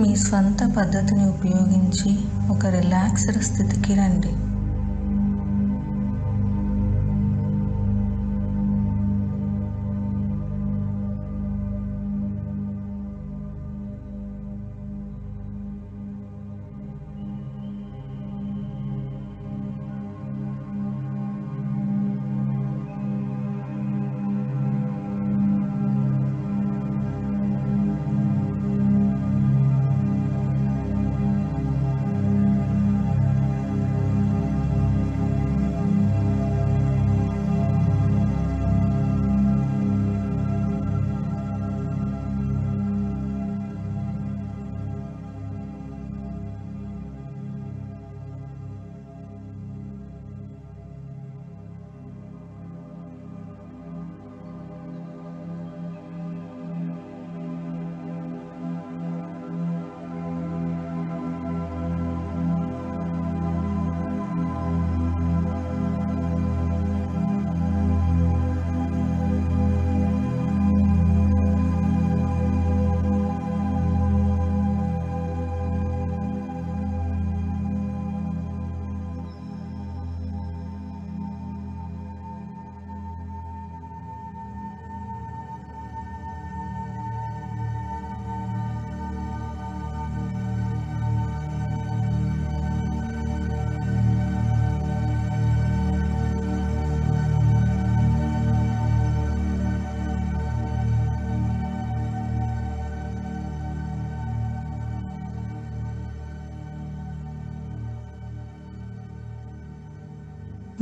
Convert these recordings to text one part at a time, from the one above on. మీ స్వంత పద్ధతిని ఉపయోగించి ఒక రిలాక్స్డ్ స్థితికి రండి.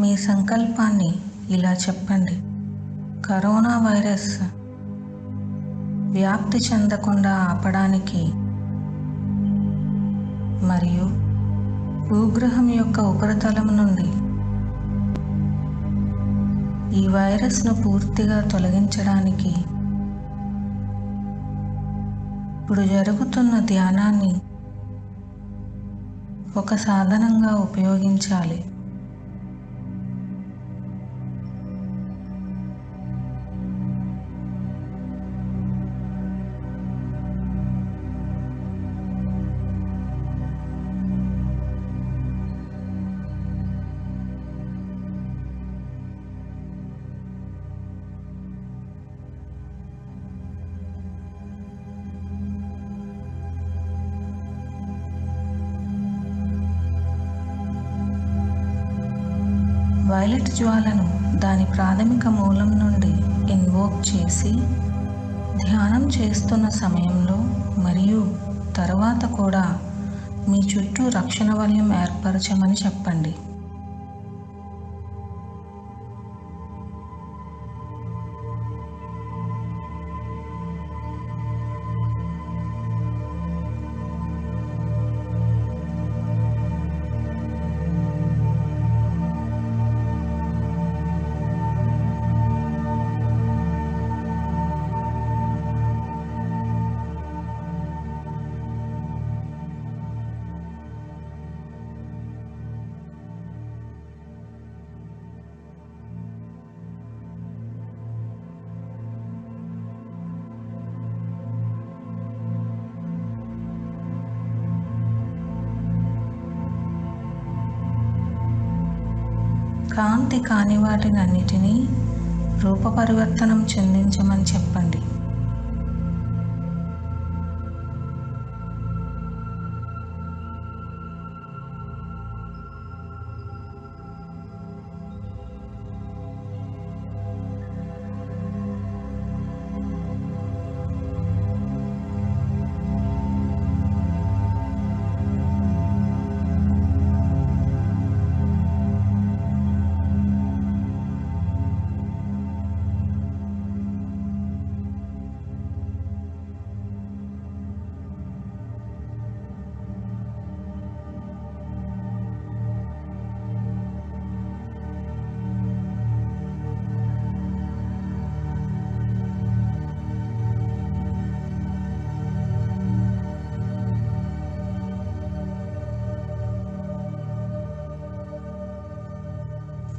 మీ సంకల్పాన్ని ఇలా చెప్పండి: కరోనా వైరస్ వ్యాప్తి చెందకుండా ఆపడానికి మరియు భూగ్రహం యొక్క ఉపరితలం నుండి ఈ వైరస్ను పూర్తిగా తొలగించడానికి ఇప్పుడు జరుగుతున్న ధ్యానాన్ని ఒక సాధనంగా ఉపయోగించాలి. వైలెట్ జ్వాలను దాని ప్రాథమిక మూలం నుండి ఇన్వోక్ చేసి ధ్యానం చేస్తున్న సమయంలో మరియు తరువాత కూడా మీ చుట్టూ రక్షణ వలయం ఏర్పరచమని చెప్పండి. కాంతి కాని వాటినన్నిటినీ రూపపరివర్తనం చెందించమని చెప్పండి.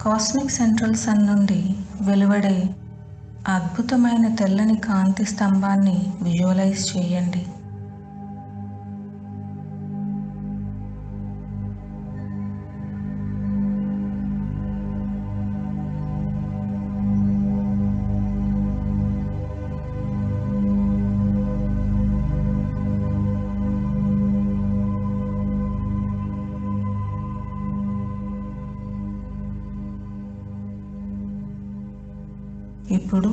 కాస్మిక్ సెంట్రల్ సన్ నుండి వెలువడే అద్భుతమైన తెల్లని కాంతి స్తంభాన్ని విజువలైజ్ చేయండి. ఇప్పుడు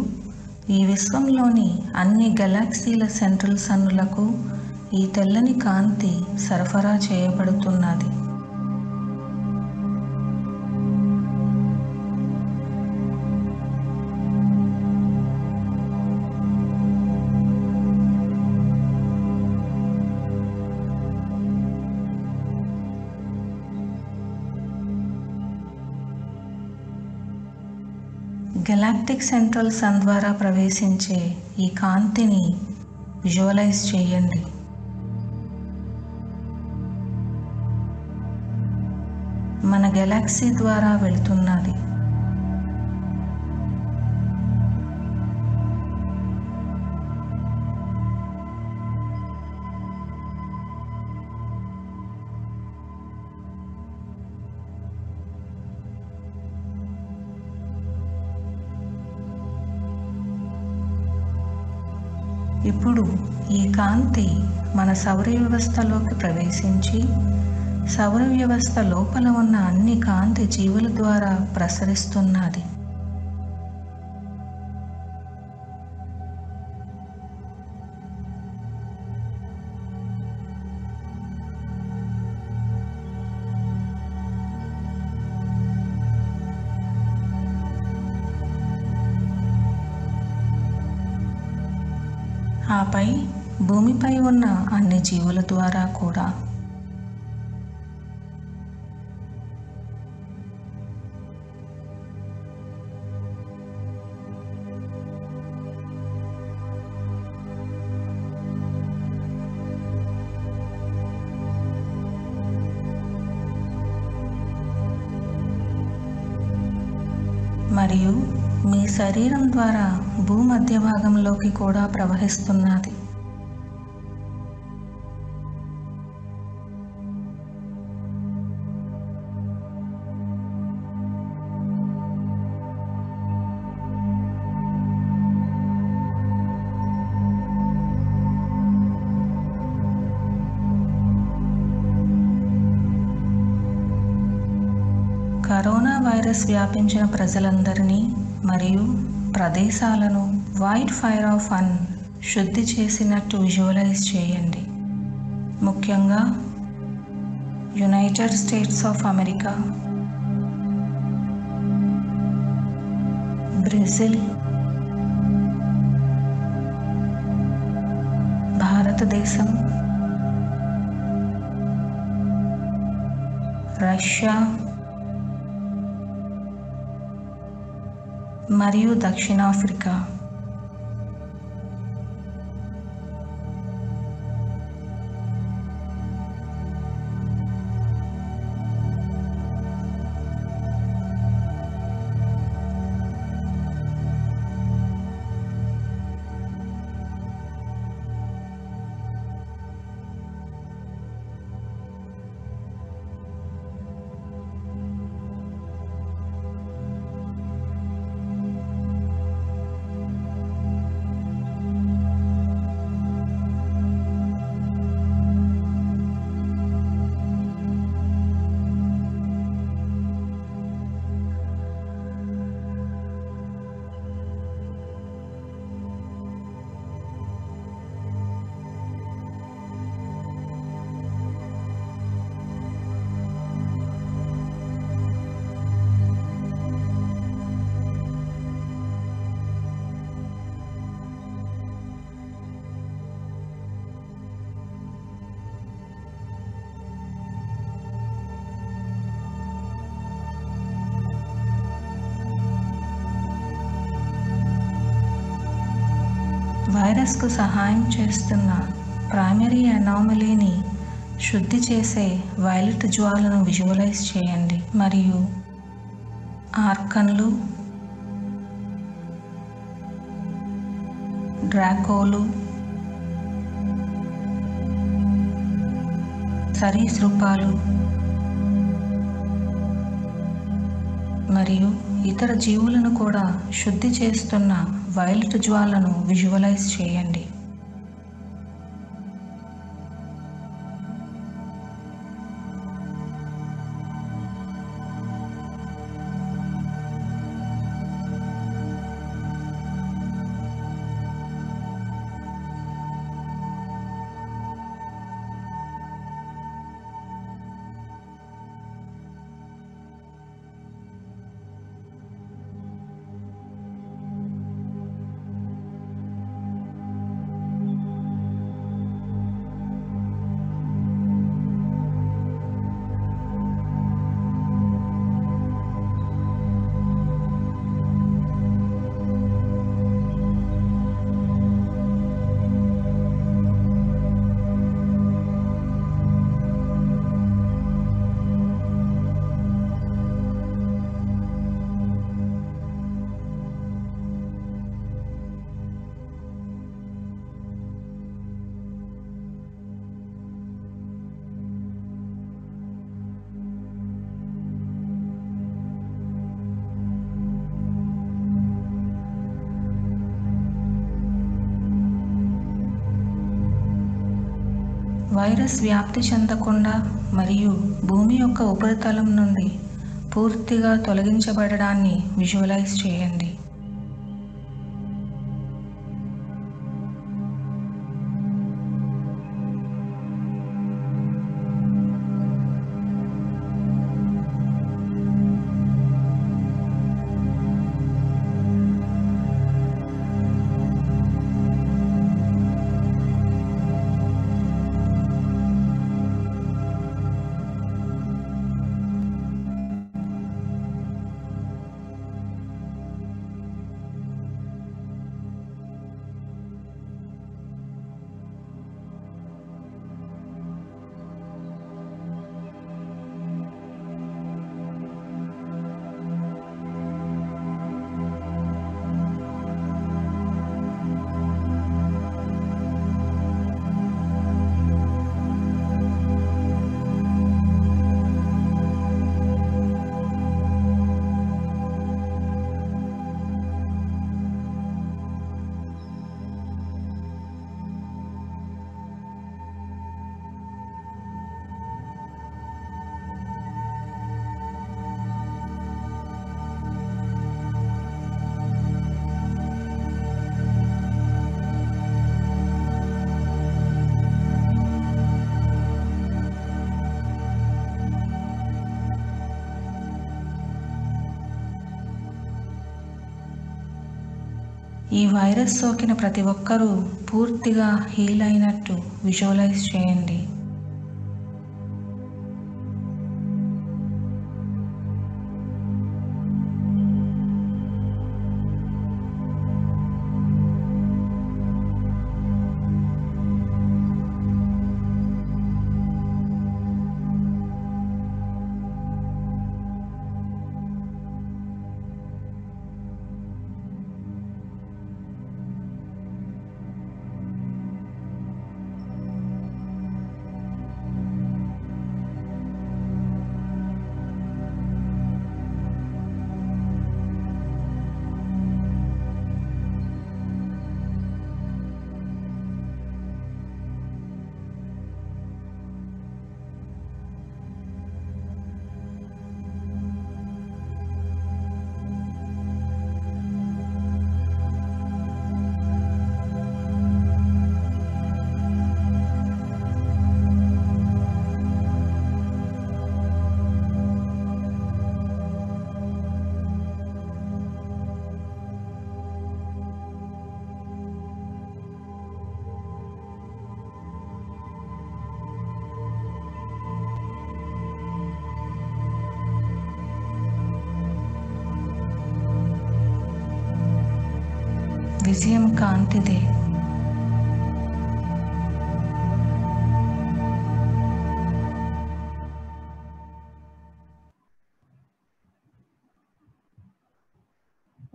ఈ విశ్వంలోని అన్ని గెలాక్సీల సెంట్రల్ సన్నులకు ఈ తెల్లని కాంతి సరఫరా చేయబడుతున్నది. గెలాక్టిక్ సెంట్రల్ సన్ ద్వారా ప్రవేశించే ఈ కాంతిని విజువలైజ్ చేయండి. మన గెలాక్సీ ద్వారా వెళుతున్నది. ఇప్పుడు ఈ కాంతి మన సౌర వ్యవస్థలోకి ప్రవేశించి సౌర వ్యవస్థ లోపల ఉన్న అన్ని కాంతి జీవుల ద్వారా ప్రసరిస్తున్నది. ఆపై భూమిపై ఉన్న అన్ని జీవుల ద్వారా కూడా. మరియు మీ శరీరం ద్వారా భూమధ్య భాగంలోకి కూడా ప్రవహిస్తున్నది. కరోనా వైరస్ వ్యాపించిన ప్రజలందరినీ మరియు ప్రదేశాలను వైట్ ఫైర్ ఆఫ్ ఫన్ శుద్ధి చేసినట్టు విజువలైజ్ చేయండి. ముఖ్యంగా United States of America, Brazil, భారతదేశం, రష్యా మరియు దక్షిణాఫ్రికా. వైరస్కు సహాయం చేస్తున్న ప్రైమరీ అనామలీని శుద్ధి చేసే వైలెట్ జ్వాలను విజువలైజ్ చేయండి. మరియు ఆర్కన్లు, డ్రాకోలు, సరీసృపాలు మరియు ఇతర జీవులను కూడా శుద్ధి చేస్తున్న వైలెట్ జ్వాలను విజువలైజ్ చేయండి. వైరస్ వ్యాప్తి చెందకుండా మరియు భూమి యొక్క ఉపరితలం నుండి పూర్తిగా తొలగించబడడాన్ని విజువలైజ్ చేయండి. ఈ వైరస్ సోకిన ప్రతి ఒక్కరూ పూర్తిగా హీల్ అయినట్టు విజువలైజ్ చేయండి. విజయం కాంతిదే.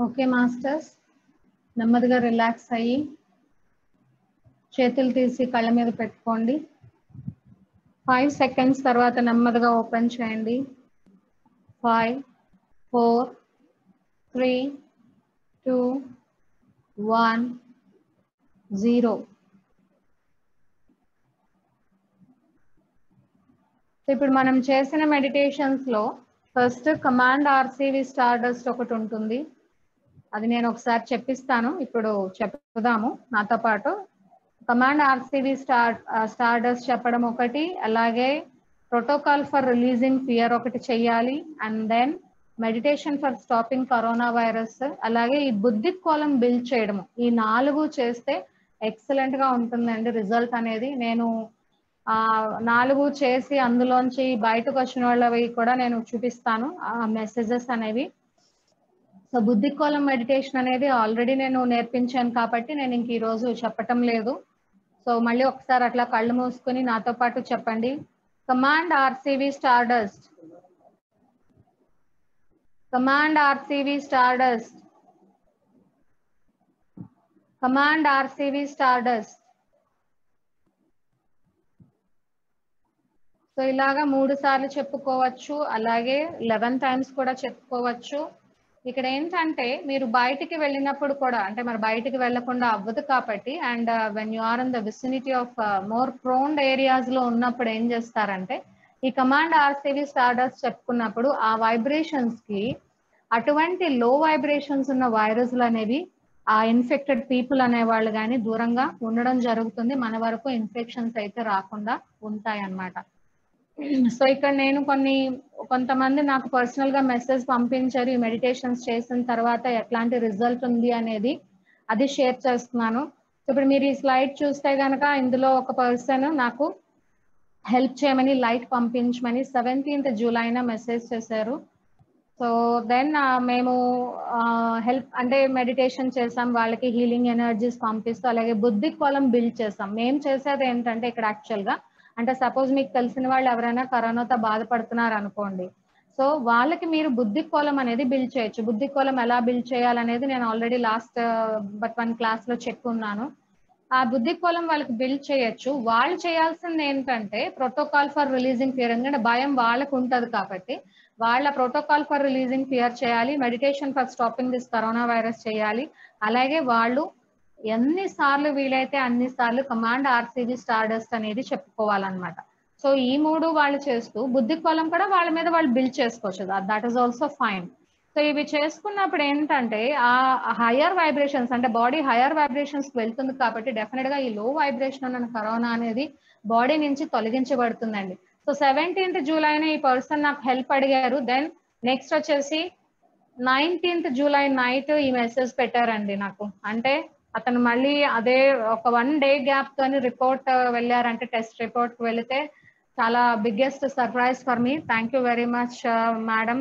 ఓకే మాస్టర్స్, నెమ్మదిగా రిలాక్స్ అయ్యి చేతులు తీసి కళ్ళ మీద పెట్టుకోండి. 5 seconds తర్వాత నెమ్మదిగా ఓపెన్ చేయండి. 5, 4, 3, 2, 1, 0. ఇప్పుడు మనం చేసిన మెడిటేషన్స్ లో ఫస్ట్ కమాండ్ ఆర్సివి స్టార్డస్ట్ ఒకటి ఉంటుంది. అది నేను ఒకసారి చెప్పిస్తాను, ఇప్పుడు చెప్పుదాము నాతో పాటు. కమాండ్ ఆర్సివి స్టార్డస్ట్ చెప్పడం ఒకటి, అలాగే ప్రోటోకాల్ ఫర్ రిలీజింగ్ ఫియర్ ఒకటి చెయ్యాలి, and then meditation for stopping corona virus, అలాగే ఈ బుద్ధి కోలం బిల్డ్ చేయడము. ఈ 4 చేస్తే ఎక్సలెంట్ గా ఉంటుందండి రిజల్ట్ అనేది. నేను 4 చేసి అందులోంచి బయటకు వచ్చిన వాళ్ళవి కూడా నేను చూపిస్తాను మెసేజెస్ అనేవి. సో బుద్ధి కోలం మెడిటేషన్ అనేది ఆల్రెడీ నేను నేర్పించాను కాబట్టి నేను ఇంక ఈ రోజు చెప్పటం లేదు. సో మళ్ళీ ఒకసారి అట్లా కళ్ళు మూసుకుని నాతో పాటు చెప్పండి. Command RCV stardust. Command RCV Stardust. Command RCV Stardust. So ilaga 3 సార్లు చెప్పుకోవచ్చు, అలాగే 11 times కూడా చెప్పుకోవచ్చు. ఇక్కడ ఏంటంటే మీరు బయటికి వెళ్ళినప్పుడు కూడా అంటే మరి బయటికి వెళ్ళకుండా అవ్వదు కాబట్టి and when you are in the vicinity of more ప్రోన్డ్ areas లో ఉన్నప్పుడు ఏం చేస్తారంటే ఈ కమాండ్ ఆర్సివి స్టార్డస్ట్ చెప్పుకున్నప్పుడు ఆ వైబ్రేషన్స్ కి అటువంటి లో వైబ్రేషన్స్ ఉన్న వైరస్లు అనేవి ఆ ఇన్ఫెక్టెడ్ పీపుల్ అనే వాళ్ళు కానీ దూరంగా ఉండడం జరుగుతుంది. మన వరకు ఇన్ఫెక్షన్స్ అయితే రాకుండా ఉంటాయి అన్నమాట. సో ఇక్కడ నేను కొంతమంది నాకు పర్సనల్ గా మెసేజ్ పంపించారు ఈ మెడిటేషన్స్ చేసిన తర్వాత ఎట్లాంటి రిజల్ట్ ఉంది అనేది, అది షేర్ చేస్తున్నాను. ఇప్పుడు మీరు ఈ స్లైడ్ చూస్తే గనక ఇందులో ఒక పర్సన్ నాకు హెల్ప్ చేయమని లైట్ పంపించమని 17th జూలైన మెసేజ్ చేశారు. సో దెన్ మేము హెల్ప్ అంటే మెడిటేషన్ చేసాం, వాళ్ళకి హీలింగ్ ఎనర్జీస్ పంపిస్తూ అలాగే బుద్ధిక్ కాలం బిల్డ్ చేసాం. మేము చేసేది ఏంటంటే ఇక్కడ యాక్చువల్ గా అంటే సపోజ్ మీకు తెలిసిన వాళ్ళు ఎవరైనా కరోనాతో బాధపడుతున్నారు అనుకోండి, సో వాళ్ళకి మీరు బుద్ధిక్ కాలం అనేది బిల్డ్ చేయొచ్చు. బుద్ధిక్ కాలం ఎలా బిల్డ్ చేయాలనేది నేను already last but one class లో చెప్పుకున్నాను. ఆ బుద్ధిక్ కాలం వాళ్ళకి బిల్డ్ చేయొచ్చు. వాళ్ళు చేయాల్సింది ఏంటంటే ప్రోటోకాల్ ఫర్ రిలీజింగ్ ఫియర్, ఎందుకంటే భయం వాళ్ళకు ఉంటుంది కాబట్టి వాళ్ళ ప్రోటోకాల్ ఫర్ రిలీజింగ్ ఫియర్ చేయాలి, meditation for stopping this corona virus చేయాలి. అలాగే వాళ్ళు ఎన్నిసార్లు వీలైతే అన్నిసార్లు కమాండ్ ఆర్సివి స్టార్డస్ట్ అనేది చెప్పుకోవాలన్నమాట. సో ఈ మూడు వాళ్ళు చేస్తూ బుద్ధిక్ కాలం కూడా వాళ్ళ మీద వాళ్ళు బిల్డ్ చేసుకోవచ్చు, that is also fine. So ఇవి చేసుకున్నప్పుడు ఏంటంటే ఆ హయ్యర్ వైబ్రేషన్స్ అంటే బాడీ హయ్యర్ వైబ్రేషన్స్ వెళ్తుంది కాబట్టి డెఫినెట్ గా ఈ లో వైబ్రేషన్ అనే కరోనా అనేది బాడీ నుంచి తొలగించబడుతుందండి. సో 17th జూలైన ఈ పర్సన్ నాకు హెల్ప్ అడిగారు. దెన్ నెక్స్ట్ వచ్చేసి 19th జూలై నైట్ ఈ మెసేజ్ పెట్టారండి నాకు. అంటే అతను మళ్ళీ అదే ఒక 1 డే గ్యాప్ తోని రిపోర్ట్ వెళ్ళారంటే టెస్ట్ రిపోర్ట్ వెళితే చాలా biggest surprise for me, thank you very much madam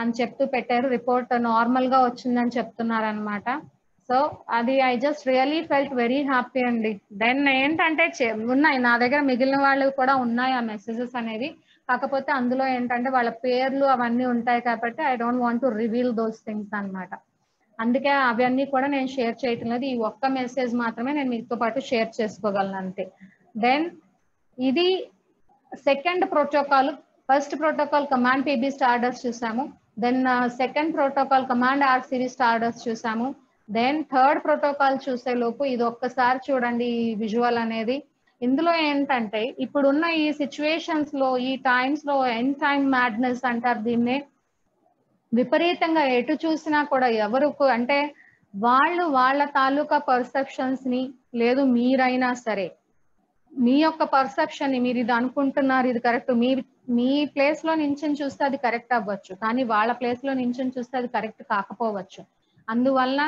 అని చెప్తూ పెట్టారు. రిపోర్ట్ నార్మల్ గా వచ్చిందని చెప్తున్నారు అనమాట. సో అది I just really felt very happy అండి. దెన్ ఏంటంటే ఉన్నాయి నా దగ్గర, మిగిలిన వాళ్ళు కూడా ఉన్నాయి ఆ మెసేజెస్ అనేవి, కాకపోతే అందులో ఏంటంటే వాళ్ళ పేర్లు అవన్నీ ఉంటాయి కాబట్టి I don't want to reveal those things అనమాట. అందుకే అవన్నీ కూడా నేను షేర్ చేయటం లేదు, ఈ ఒక్క మెసేజ్ మాత్రమే నేను మీతో పాటు షేర్ చేసుకోగలను అంతే. దెన్ ఇది second protocol. First protocol command PB stardust చూసాము, then second protocol command RCV stardust చూసాము. దెన్ థర్డ్ ప్రోటోకాల్ చూసే లోపు ఇది ఒక్కసారి చూడండి ఈ విజువల్ అనేది. ఇందులో ఏంటంటే ఇప్పుడున్న ఈ సిచ్యువేషన్స్ లో ఈ టైమ్స్ లో ఎండ్ టైమ్ మ్యాడ్నెస్ అంటారు దీన్నే. విపరీతంగా ఎటు చూసినా కూడా ఎవరికి అంటే వాళ్ళు వాళ్ళ తాలూకా పర్సెప్షన్స్ ని, లేదు మీరైనా సరే మీ యొక్క పర్సెప్షన్ ని మీరు ఇది అనుకుంటున్నారు ఇది కరెక్ట్, మీ ప్లేస్ లో నించుని చూస్తే అది కరెక్ట్ అవ్వచ్చు కానీ వాళ్ళ ప్లేస్ లో నించుని చూస్తే అది కరెక్ట్ కాకపోవచ్చు. అందువల్ల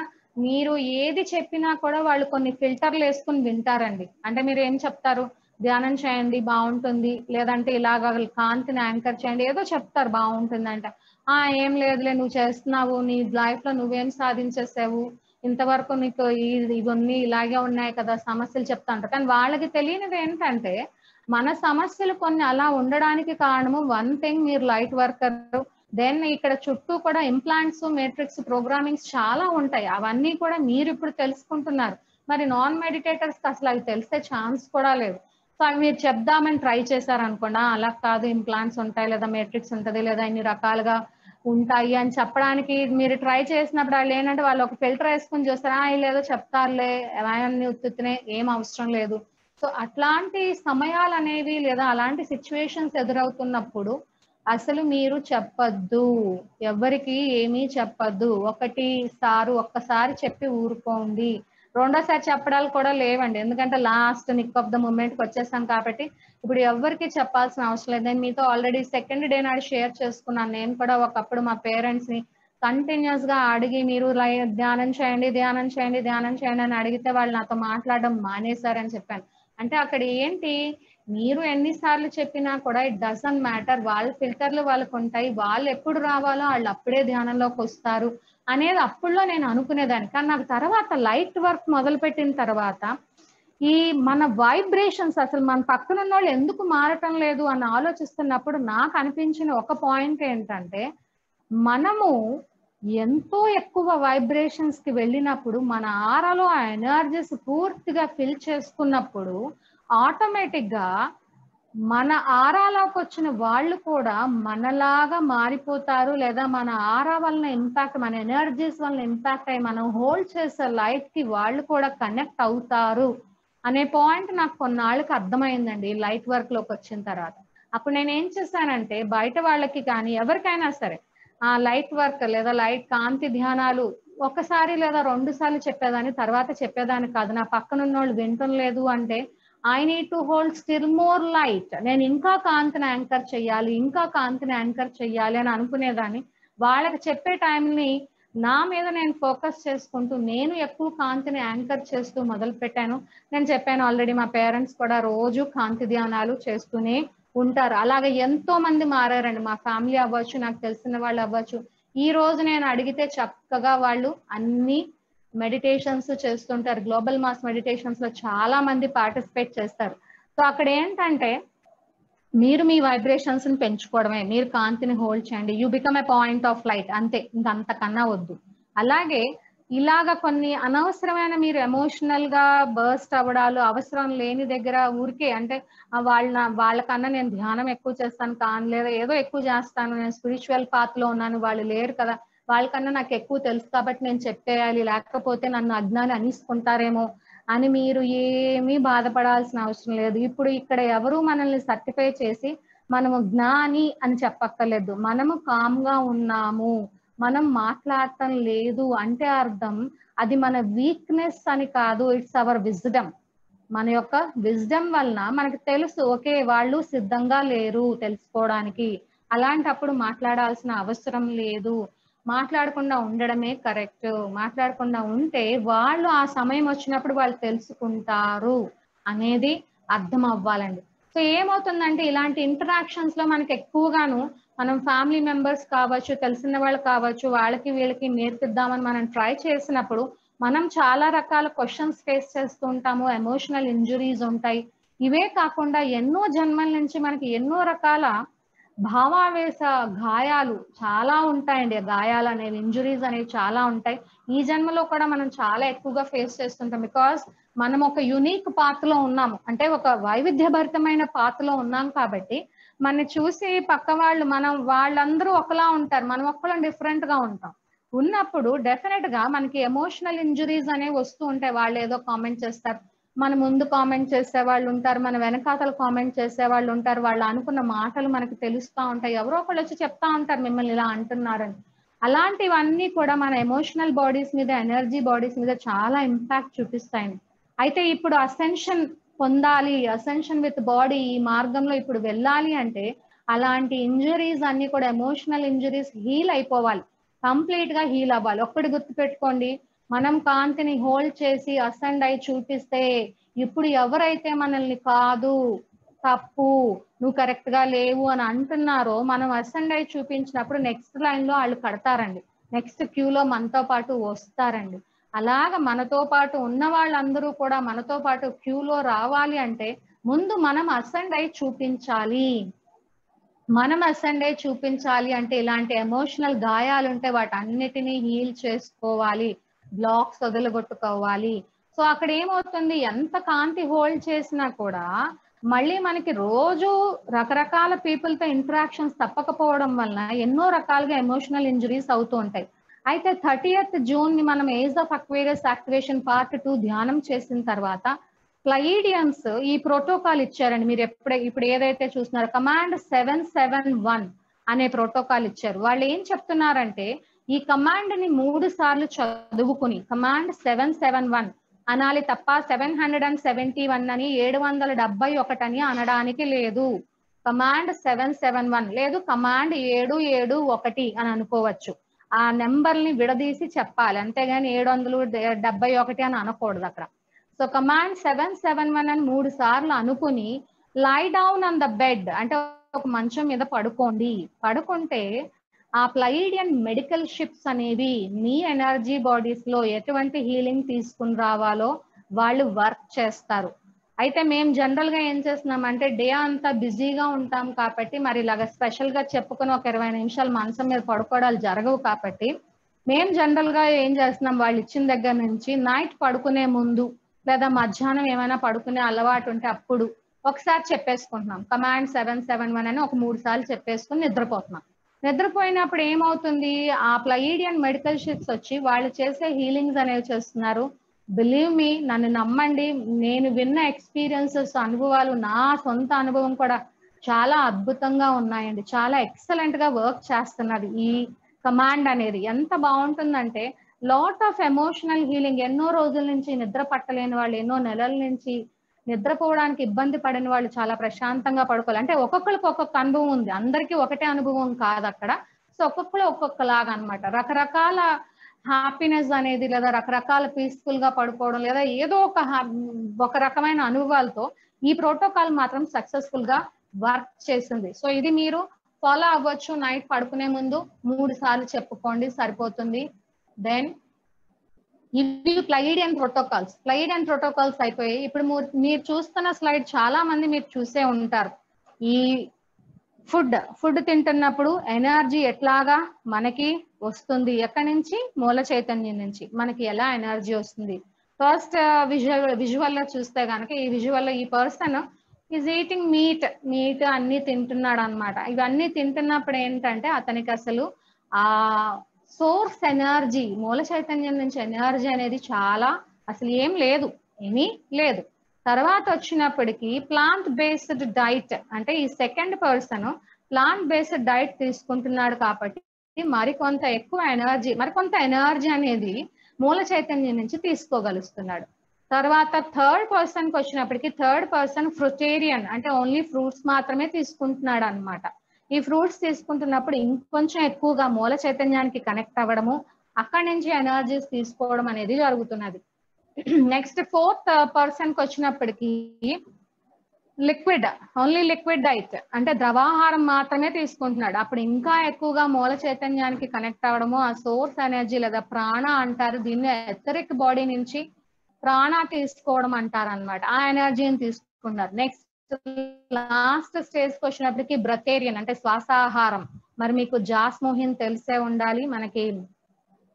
మీరు ఏది చెప్పినా కూడా వాళ్ళు కొన్ని ఫిల్టర్లు వేసుకుని వింటారండి. అంటే మీరు ఏం చెప్తారు, ధ్యానం చేయండి బాగుంటుంది, లేదంటే ఇలాగ కాంతిని యాంకర్ చేయండి, ఏదో చెప్తారు బాగుంటుంది అంట. ఆ ఏం లేదులే నువ్వు చేస్తున్నావు, నీ లైఫ్ లో నువ్వేం సాధించేసావు, ఇంతవరకు నీకు ఇవన్నీ ఇలాగే ఉన్నాయి కదా సమస్యలు చెప్తా ఉంటారు. కానీ వాళ్ళకి తెలియనిది ఏంటంటే మన సమస్యలు కొన్ని అలా ఉండడానికి కారణము వన్ థింగ్ మీరు లైట్ వర్కర్, దెన్ ఇక్కడ చుట్టూ కూడా ఇంప్లాంట్స్ మేట్రిక్స్ ప్రోగ్రామింగ్స్ చాలా ఉంటాయి, అవన్నీ కూడా మీరు ఇప్పుడు తెలుసుకుంటున్నారు. మరి నాన్ మెడిటేటర్స్ కి అసలు అవి తెలిసే ఛాన్స్ కూడా లేదు. సో అవి మీరు చెప్దామని ట్రై చేశారనుకోండి, అలా కాదు ఇంప్లాంట్స్ ఉంటాయి లేదా మేట్రిక్స్ ఉంటుంది లేదా ఇన్ని రకాలుగా ఉంటాయి అని చెప్పడానికి మీరు ట్రై చేసినప్పుడు వాళ్ళు ఏంటంటే వాళ్ళు ఒక ఫిల్టర్ వేసుకుని చూస్తారు, లేదో చెప్తారులే అవన్నీ ఉత్తునే ఏం అవసరం లేదు. సో అట్లాంటి సమయాలు అనేవి లేదా అలాంటి సిచ్యువేషన్స్ ఎదురవుతున్నప్పుడు అసలు మీరు చెప్పద్దు, ఎవరికి ఏమీ చెప్పద్దు. ఒక్కసారి చెప్పి ఊరుకోండి, రెండోసారి చెప్పడాలు కూడా లేవండి, ఎందుకంటే లాస్ట్ నిక్ ఆఫ్ ద మూమెంట్కి వచ్చేసాం కాబట్టి ఇప్పుడు ఎవరికి చెప్పాల్సిన అవసరం లేదు. నేను మీతో ఆల్రెడీ 2nd డే నాడు షేర్ చేసుకున్నాను. నేను కూడా ఒకప్పుడు మా పేరెంట్స్ ని కంటిన్యూస్ గా అడిగి మీరు ధ్యానం చేయండి ధ్యానం చేయండి ధ్యానం చేయండి అని అడిగితే వాళ్ళు నాతో మాట్లాడడం మానేశారని చెప్పాను. అంటే అక్కడ ఏంటి, మీరు ఎన్నిసార్లు చెప్పినా కూడా ఇట్ డజంట్ మ్యాటర్, వాళ్ళ ఫిల్టర్లు వాళ్ళకు ఉంటాయి, వాళ్ళు ఎప్పుడు రావాలో వాళ్ళు అప్పుడే ధ్యానంలోకి వస్తారు అనేది అప్పుడులో నేను అనుకునేదాన్ని. కానీ నాకు తర్వాత లైట్ వర్క్ మొదలుపెట్టిన తర్వాత ఈ మన వైబ్రేషన్స్ అసలు మన పక్కన ఉన్న వాళ్ళు ఎందుకు మారటం లేదు అని ఆలోచిస్తున్నప్పుడు నాకు అనిపించిన ఒక పాయింట్ ఏంటంటే మనము ఎంతో ఎక్కువ వైబ్రేషన్స్ కి వెళ్ళినప్పుడు మన ఆరాలో ఆ ఎనర్జీస్ పూర్తిగా ఫిల్ చేసుకున్నప్పుడు ఆటోమేటిక్ గా మన ఆరాలోకి వచ్చిన వాళ్ళు కూడా మనలాగా మారిపోతారు, లేదా మన ఆరా వలన ఇంపాక్ట్, మన ఎనర్జీస్ వలన ఇంపాక్ట్ అయ్యి మనం హోల్డ్ చేసే లైఫ్ కి వాళ్ళు కూడా కనెక్ట్ అవుతారు అనే పాయింట్ నాకు కొన్నాళ్ళకి అర్థమైందండి లైట్ వర్క్ లోకి వచ్చిన తర్వాత. అప్పుడు నేను ఏం చేశానంటే బయట వాళ్ళకి కానీ ఎవరికైనా సరే ఆ లైట్ వర్క్ లేదా లైట్ కాంతి ధ్యానాలు ఒకసారి లేదా 2 సార్లు చెప్పేదాన్ని, తర్వాత చెప్పేదాన్ని కాదు. నా పక్కనున్న వాళ్ళు వింటం లేదు అంటే I need to hold still more light, నేను ఇంకా కాంతిని యాంకర్ చెయ్యాలి, ఇంకా కాంతిని యాంకర్ చెయ్యాలి అని అనుకునేదాన్ని. వాళ్ళకి చెప్పే టైంని నా మీద నేను ఫోకస్ చేసుకుంటూ నేను ఎక్కువ కాంతిని యాంకర్ చేస్తూ మొదలు పెట్టాను. నేను చెప్పాను ఆల్రెడీ మా పేరెంట్స్ కూడా రోజు కాంతి ధ్యానాలు చేస్తూనే ఉంటారు. అలాగే ఎంతో మంది మారారండి, మా ఫ్యామిలీ అవ్వచ్చు, నాకు తెలిసిన వాళ్ళు అవ్వచ్చు. ఈ రోజు నేను అడిగితే చక్కగా వాళ్ళు అన్ని మెడిటేషన్స్ చేస్తుంటారు, గ్లోబల్ మాస్ మెడిటేషన్స్ లో చాలా మంది పార్టిసిపేట్ చేస్తారు. సో అక్కడ ఏంటంటే మీరు మీ వైబ్రేషన్స్ ని పెంచుకోవడమే, మీరు కాంతిని హోల్డ్ చేయండి, you become a point of light, అంతే, ఇంకంతకన్నా వద్దు. అలాగే ఇలాగ కొన్ని అనవసరమైన మీరు ఎమోషనల్ గా బర్స్ట్ అవ్వడాలు, అవసరం లేని దగ్గర ఊరికే అంటే వాళ్ళకన్నా నేను ధ్యానం ఎక్కువ చేస్తాను కానీ, లేదా ఏదో ఎక్కువ చేస్తాను, నేను స్పిరిచువల్ పాత్ లో ఉన్నాను, వాళ్ళు లేరు కదా, వాళ్ళకన్నా నాకు ఎక్కువ తెలుసు కాబట్టి నేను చెప్పేయాలి, లేకపోతే నన్ను అజ్ఞాని అనిసుకుంటారేమో అని మీరు ఏమీ బాధపడాల్సిన అవసరం లేదు. ఇప్పుడు ఇక్కడ ఎవరు మనల్ని సర్టిఫై చేసి మనము జ్ఞాని అని చెప్పక్కర్లేదు. మనము కామ్ గా ఉన్నాము, మనం మాట్లాడటం లేదు అంటే అర్థం అది మన వీక్నెస్ అని కాదు, ఇట్స్ అవర్ విజ్డమ్. మన యొక్క విజ్డమ్ వలన మనకు తెలుసు ఓకే వాళ్ళు సిద్ధంగా లేరు తెలుసుకోవడానికి, అలాంటప్పుడు మాట్లాడాల్సిన అవసరం లేదు. మాట్లాడకుండా ఉండడమే కరెక్ట్. మాట్లాడకుండా ఉంటే వాళ్ళు ఆ సమయం వచ్చినప్పుడు వాళ్ళు తెలుసుకుంటారు అనేది అర్థం అవ్వాలండి. సో ఏమవుతుందంటే ఇలాంటి ఇంటరాక్షన్స్ లో మనకి ఎక్కువగాను మనం ఫ్యామిలీ మెంబర్స్ కావచ్చు, తెలిసిన వాళ్ళు కావచ్చు, వాళ్ళకి వీళ్ళకి నేర్పిద్దామని మనం ట్రై చేసినప్పుడు మనం చాలా రకాల క్వశ్చన్స్ ఫేస్ చేస్తూ ఉంటాము, ఎమోషనల్ ఇంజురీస్ ఉంటాయి. ఇవే కాకుండా ఎన్నో జన్మల నుంచి మనకి ఎన్నో రకాల భావావేశ గాయాలు చాలా ఉంటాయండి. గాయాలు అనేవి, ఇంజురీస్ అనేవి చాలా ఉంటాయి. ఈ జన్మలో కూడా మనం చాలా ఎక్కువగా ఫేస్ చేస్తుంటాం, బికాస్ మనం ఒక యునిక్ పాత్రలో ఉన్నాము, అంటే ఒక వైవిధ్యభరితమైన పాత్రలో ఉన్నాం కాబట్టి మనం చూసి పక్క వాళ్ళు వాళ్ళందరూ ఒకలా ఉంటారు, మనం ఒక్కళ్ళం డిఫరెంట్ గా ఉంటాం. ఉన్నప్పుడు డెఫినెట్ గా మనకి ఎమోషనల్ ఇంజురీస్ అనేవి వస్తూ ఉంటాయి. వాళ్ళు ఏదో కామెంట్ చేస్తారు, మన ముందు కామెంట్ చేసే వాళ్ళు ఉంటారు, మన వెనకాతలు కామెంట్ చేసే వాళ్ళు ఉంటారు, వాళ్ళు అనుకున్న మాటలు మనకు తెలుస్తూ ఉంటాయి, ఎవరో ఒకళ్ళు వచ్చి చెప్తా ఉంటారు మిమ్మల్ని ఇలా అంటున్నారని. అలాంటివన్నీ కూడా మన ఎమోషనల్ బాడీస్ మీద, ఎనర్జీ బాడీస్ మీద చాలా ఇంపాక్ట్ చూపిస్తాయి. అయితే ఇప్పుడు అసెన్షన్ పొందాలి, అసెన్షన్ విత్ బాడీ, ఈ మార్గంలో ఇప్పుడు వెళ్ళాలి అంటే అలాంటి ఇంజురీస్ అన్ని కూడా, ఎమోషనల్ ఇంజురీస్ హీల్ అయిపోవాలి, కంప్లీట్ గా హీల్ అవ్వాలి. ఒక్కటి గుర్తుపెట్టుకోండి, మనం కాంతిని హోల్డ్ చేసి అసెండ్ అయి చూపిస్తే ఇప్పుడు ఎవరైతే మనల్ని కాదు తప్పు నువ్వు కరెక్ట్ గా లేవు అని అంటున్నారో మనం అసెండ్ అయి చూపించినప్పుడు నెక్స్ట్ లైన్ లో వాళ్ళు కడతారండి, నెక్స్ట్ క్యూలో మనతో పాటు వస్తారండి. అలాగ మనతో పాటు ఉన్న వాళ్ళందరూ కూడా మనతో పాటు క్యూలో రావాలి అంటే ముందు మనం అసెండ్ అయి చూపించాలి. మనం అసెండ్ అయి చూపించాలి అంటే ఇలాంటి ఎమోషనల్ గాయాలుంటే వాటన్నిటినీ హీల్ చేసుకోవాలి, బ్లాక్స్ వదిలగొట్టుకోవాలి. సో అక్కడ ఏమవుతుంది, ఎంత కాంతి హోల్డ్ చేసినా కూడా మళ్ళీ మనకి రోజు రకరకాల పీపుల్ తో ఇంటరాక్షన్స్ తప్పకపోవడం వలన ఎన్నో రకాలుగా ఎమోషనల్ ఇంజురీస్ అవుతూ ఉంటాయి. అయితే 30th June ని మనం age of Aquarius activation part 2 ధ్యానం చేసిన తర్వాత ప్లైడియన్స్ ఈ ప్రోటోకాల్ ఇచ్చారండి. మీరు ఇప్పుడు ఏదైతే చూస్తున్నారో కమాండ్ 771 అనే ప్రోటోకాల్ ఇచ్చారు. వాళ్ళు ఏం చెప్తున్నారంటే ఈ కమాండ్ ని 3 సార్లు చదువుకుని, కమాండ్ 771 అనాలి తప్ప 771 అని, 771 అని అనడానికి లేదు. కమాండ్ 771 లేదు, కమాండ్ 771 అని అనుకోవచ్చు. ఆ నెంబర్ని విడదీసి చెప్పాలి, అంతేగాని 771 అని అనకూడదు అక్కడ. సో కమాండ్ 771 అని 3 సార్లు అనుకుని lie down on the bed, అంటే ఒక మంచం మీద పడుకోండి. పడుకుంటే ఆ ప్లైడియన్ మెడికల్ షిప్స్ అనేవి మీ ఎనర్జీ బాడీస్ లో ఎటువంటి హీలింగ్ తీసుకుని రావాలో వాళ్ళు వర్క్ చేస్తారు. అయితే మేము జనరల్ గా ఏం చేస్తున్నాం అంటే డే అంతా బిజీగా ఉంటాం కాబట్టి, మరి ఇలాగ స్పెషల్ గా చెప్పుకుని ఒక 20 నిమిషాలు మనసు మీద పడుకోవడాలు జరగవు కాబట్టి మేము జనరల్ గా ఏం చేస్తున్నాం, వాళ్ళు ఇచ్చిన దగ్గర నుంచి నైట్ పడుకునే ముందు లేదా మధ్యాహ్నం ఏమైనా పడుకునే అలవాటు ఉంటే అప్పుడు ఒకసారి చెప్పేసుకుంటున్నాం కమాండ్ 771 అని ఒక 3 సార్లు చెప్పేసుకుని నిద్రపోతున్నాం. నిద్రపోయినప్పుడు ఏమవుతుంది, ఆ ప్లైడియన్ మెడికల్ షిప్స్ వచ్చి వాళ్ళు చేసే హీలింగ్స్ అనేవి చేస్తున్నారు. బిలీవ్ మీ, నన్ను నమ్మండి, నేను విన్న ఎక్స్పీరియన్సెస్ అనుభవాలు నా సొంత అనుభవం కూడా చాలా అద్భుతంగా ఉన్నాయండి. చాలా ఎక్సలెంట్ గా వర్క్ చేస్తున్నది ఈ కమాండ్ అనేది. ఎంత బాగుంటుందంటే లాట్ ఆఫ్ ఎమోషనల్ హీలింగ్. ఎన్నో రోజుల నుంచి నిద్ర పట్టలేని వాళ్ళు, ఎన్నో నెలల నుంచి నిద్రపోవడానికి ఇబ్బంది పడిన వాళ్ళు చాలా ప్రశాంతంగా పడుకోవాలి. అంటే ఒక్కొక్కరికి ఒక్కొక్క అనుభవం ఉంది, అందరికీ ఒకటే అనుభవం కాదు అక్కడ. సో ఒక్కొక్కరు ఒక్కొక్కలాగా అనమాట రకరకాల హ్యాపీనెస్ అనేది, లేదా రకరకాల పీస్ఫుల్ గా పడుకోవడం, లేదా ఏదో ఒక రకమైన అనుభవాలతో ఈ ప్రోటోకాల్ మాత్రం సక్సెస్ఫుల్ గా వర్క్ చేసింది. సో ఇది మీరు ఫాలో అవ్వచ్చు. నైట్ పడుకునే ముందు 3 సార్లు చెప్పుకోండి, సరిపోతుంది. దెన్ ఇవి ప్లైడియన్ ప్రోటోకాల్స్. ప్లైడియన్ ప్రోటోకాల్స్ అయిపోయి ఇప్పుడు మీరు చూస్తున్న స్లైడ్ చాలా మంది మీరు చూసే ఉంటారు. ఈ ఫుడ్ తింటున్నప్పుడు ఎనర్జీ ఎట్లాగా మనకి వస్తుంది, ఎక్కడి నుంచి, మూల చైతన్యం నుంచి మనకి ఎలా ఎనర్జీ వస్తుంది. ఫస్ట్ విజువల్ లో చూస్తే కనుక, ఈ విజువల్ లో ఈ పర్సన్ ఈజ్ ఈటింగ్ మీట్ అన్ని తింటున్నాడు అనమాట. ఇవన్నీ తింటున్నప్పుడు ఏంటంటే అతనికి అసలు ఆ సోర్స్ ఎనర్జీ, మూల చైతన్యం నుంచి ఎనర్జీ అనేది చాలా అసలు ఏం లేదు, ఏమీ లేదు. తర్వాత వచ్చినప్పటికీ ప్లాంట్ బేస్డ్ డైట్, అంటే ఈ second person plant based diet తీసుకుంటున్నాడు కాబట్టి మరికొంత ఎనర్జీ అనేది మూల చైతన్యం నుంచి తీసుకోగలుగుతున్నాడు. తర్వాత థర్డ్ పర్సన్ కి వచ్చినప్పటికీ థర్డ్ పర్సన్ ఫ్రుటేరియన్, అంటే ఓన్లీ ఫ్రూట్స్ మాత్రమే తీసుకుంటున్నాడు అనమాట. ఈ ఫ్రూట్స్ తీసుకుంటున్నప్పుడు ఇంకొంచెం ఎక్కువగా మూల చైతన్యానికి కనెక్ట్ అవ్వడము, అక్కడి నుంచి ఎనర్జీస్ తీసుకోవడం అనేది జరుగుతున్నది. నెక్స్ట్ ఫోర్త్ పర్సన్ కి వచ్చినప్పటికీ ఓన్లీ లిక్విడ్ డైట్, అంటే ద్రవాహారం మాత్రమే తీసుకుంటున్నాడు. అప్పుడు ఇంకా ఎక్కువగా మూల చైతన్యానికి కనెక్ట్ అవ్వడము, ఆ సోర్స్ ఎనర్జీ లేదా ప్రాణ అంటారు దీన్ని, ఎథరిక్ బాడీ నుంచి ప్రాణ తీసుకోవడం అంటారు అనమాట, ఆ ఎనర్జీని తీసుకుంటున్నారు. నెక్స్ట్ లాస్ట్ స్టేజ్ కి వచ్చినప్పటికీ బ్రతేరియన్, అంటే శ్వాసాహారం. మరి మీకు జాస్ మోహిన్ తెలిసే ఉండాలి, మనకి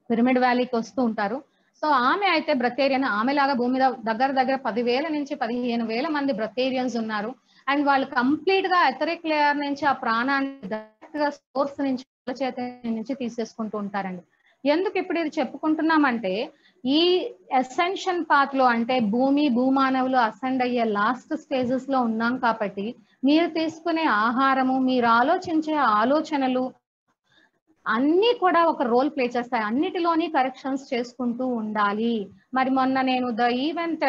పిరమిడ్ వ్యాలీకి వస్తూ ఉంటారు. సో ఆమె అయితే బ్రతేరియన్, ఆమెలాగా భూమి దగ్గర దగ్గర 10,000 నుంచి 15,000 మంది బ్రతేరియన్స్ ఉన్నారు. అండ్ వాళ్ళు కంప్లీట్ గా ఎథరిక్ లేయర్ నుంచి ఆ ప్రాణాన్ని డైరెక్ట్ గా సోర్స్ నుంచి చైతన్యం నుంచి తీసేసుకుంటూ ఉంటారండి. ఎందుకు ఇప్పుడు ఇది చెప్పుకుంటున్నామంటే ఈ అసెన్షన్ పాత్ లో, అంటే భూమానవులు అసెండ్ అయ్యే లాస్ట్ స్టేజెస్ లో ఉన్నాం కాబట్టి మీరు తీసుకునే ఆహారము, మీరు ఆలోచించే ఆలోచనలు అన్ని కూడా ఒక రోల్ ప్లే చేస్తాయి. అన్నిటిలోని కరెక్షన్స్ చేసుకుంటూ ఉండాలి. మరి మొన్న నేను ద ఈవెంట్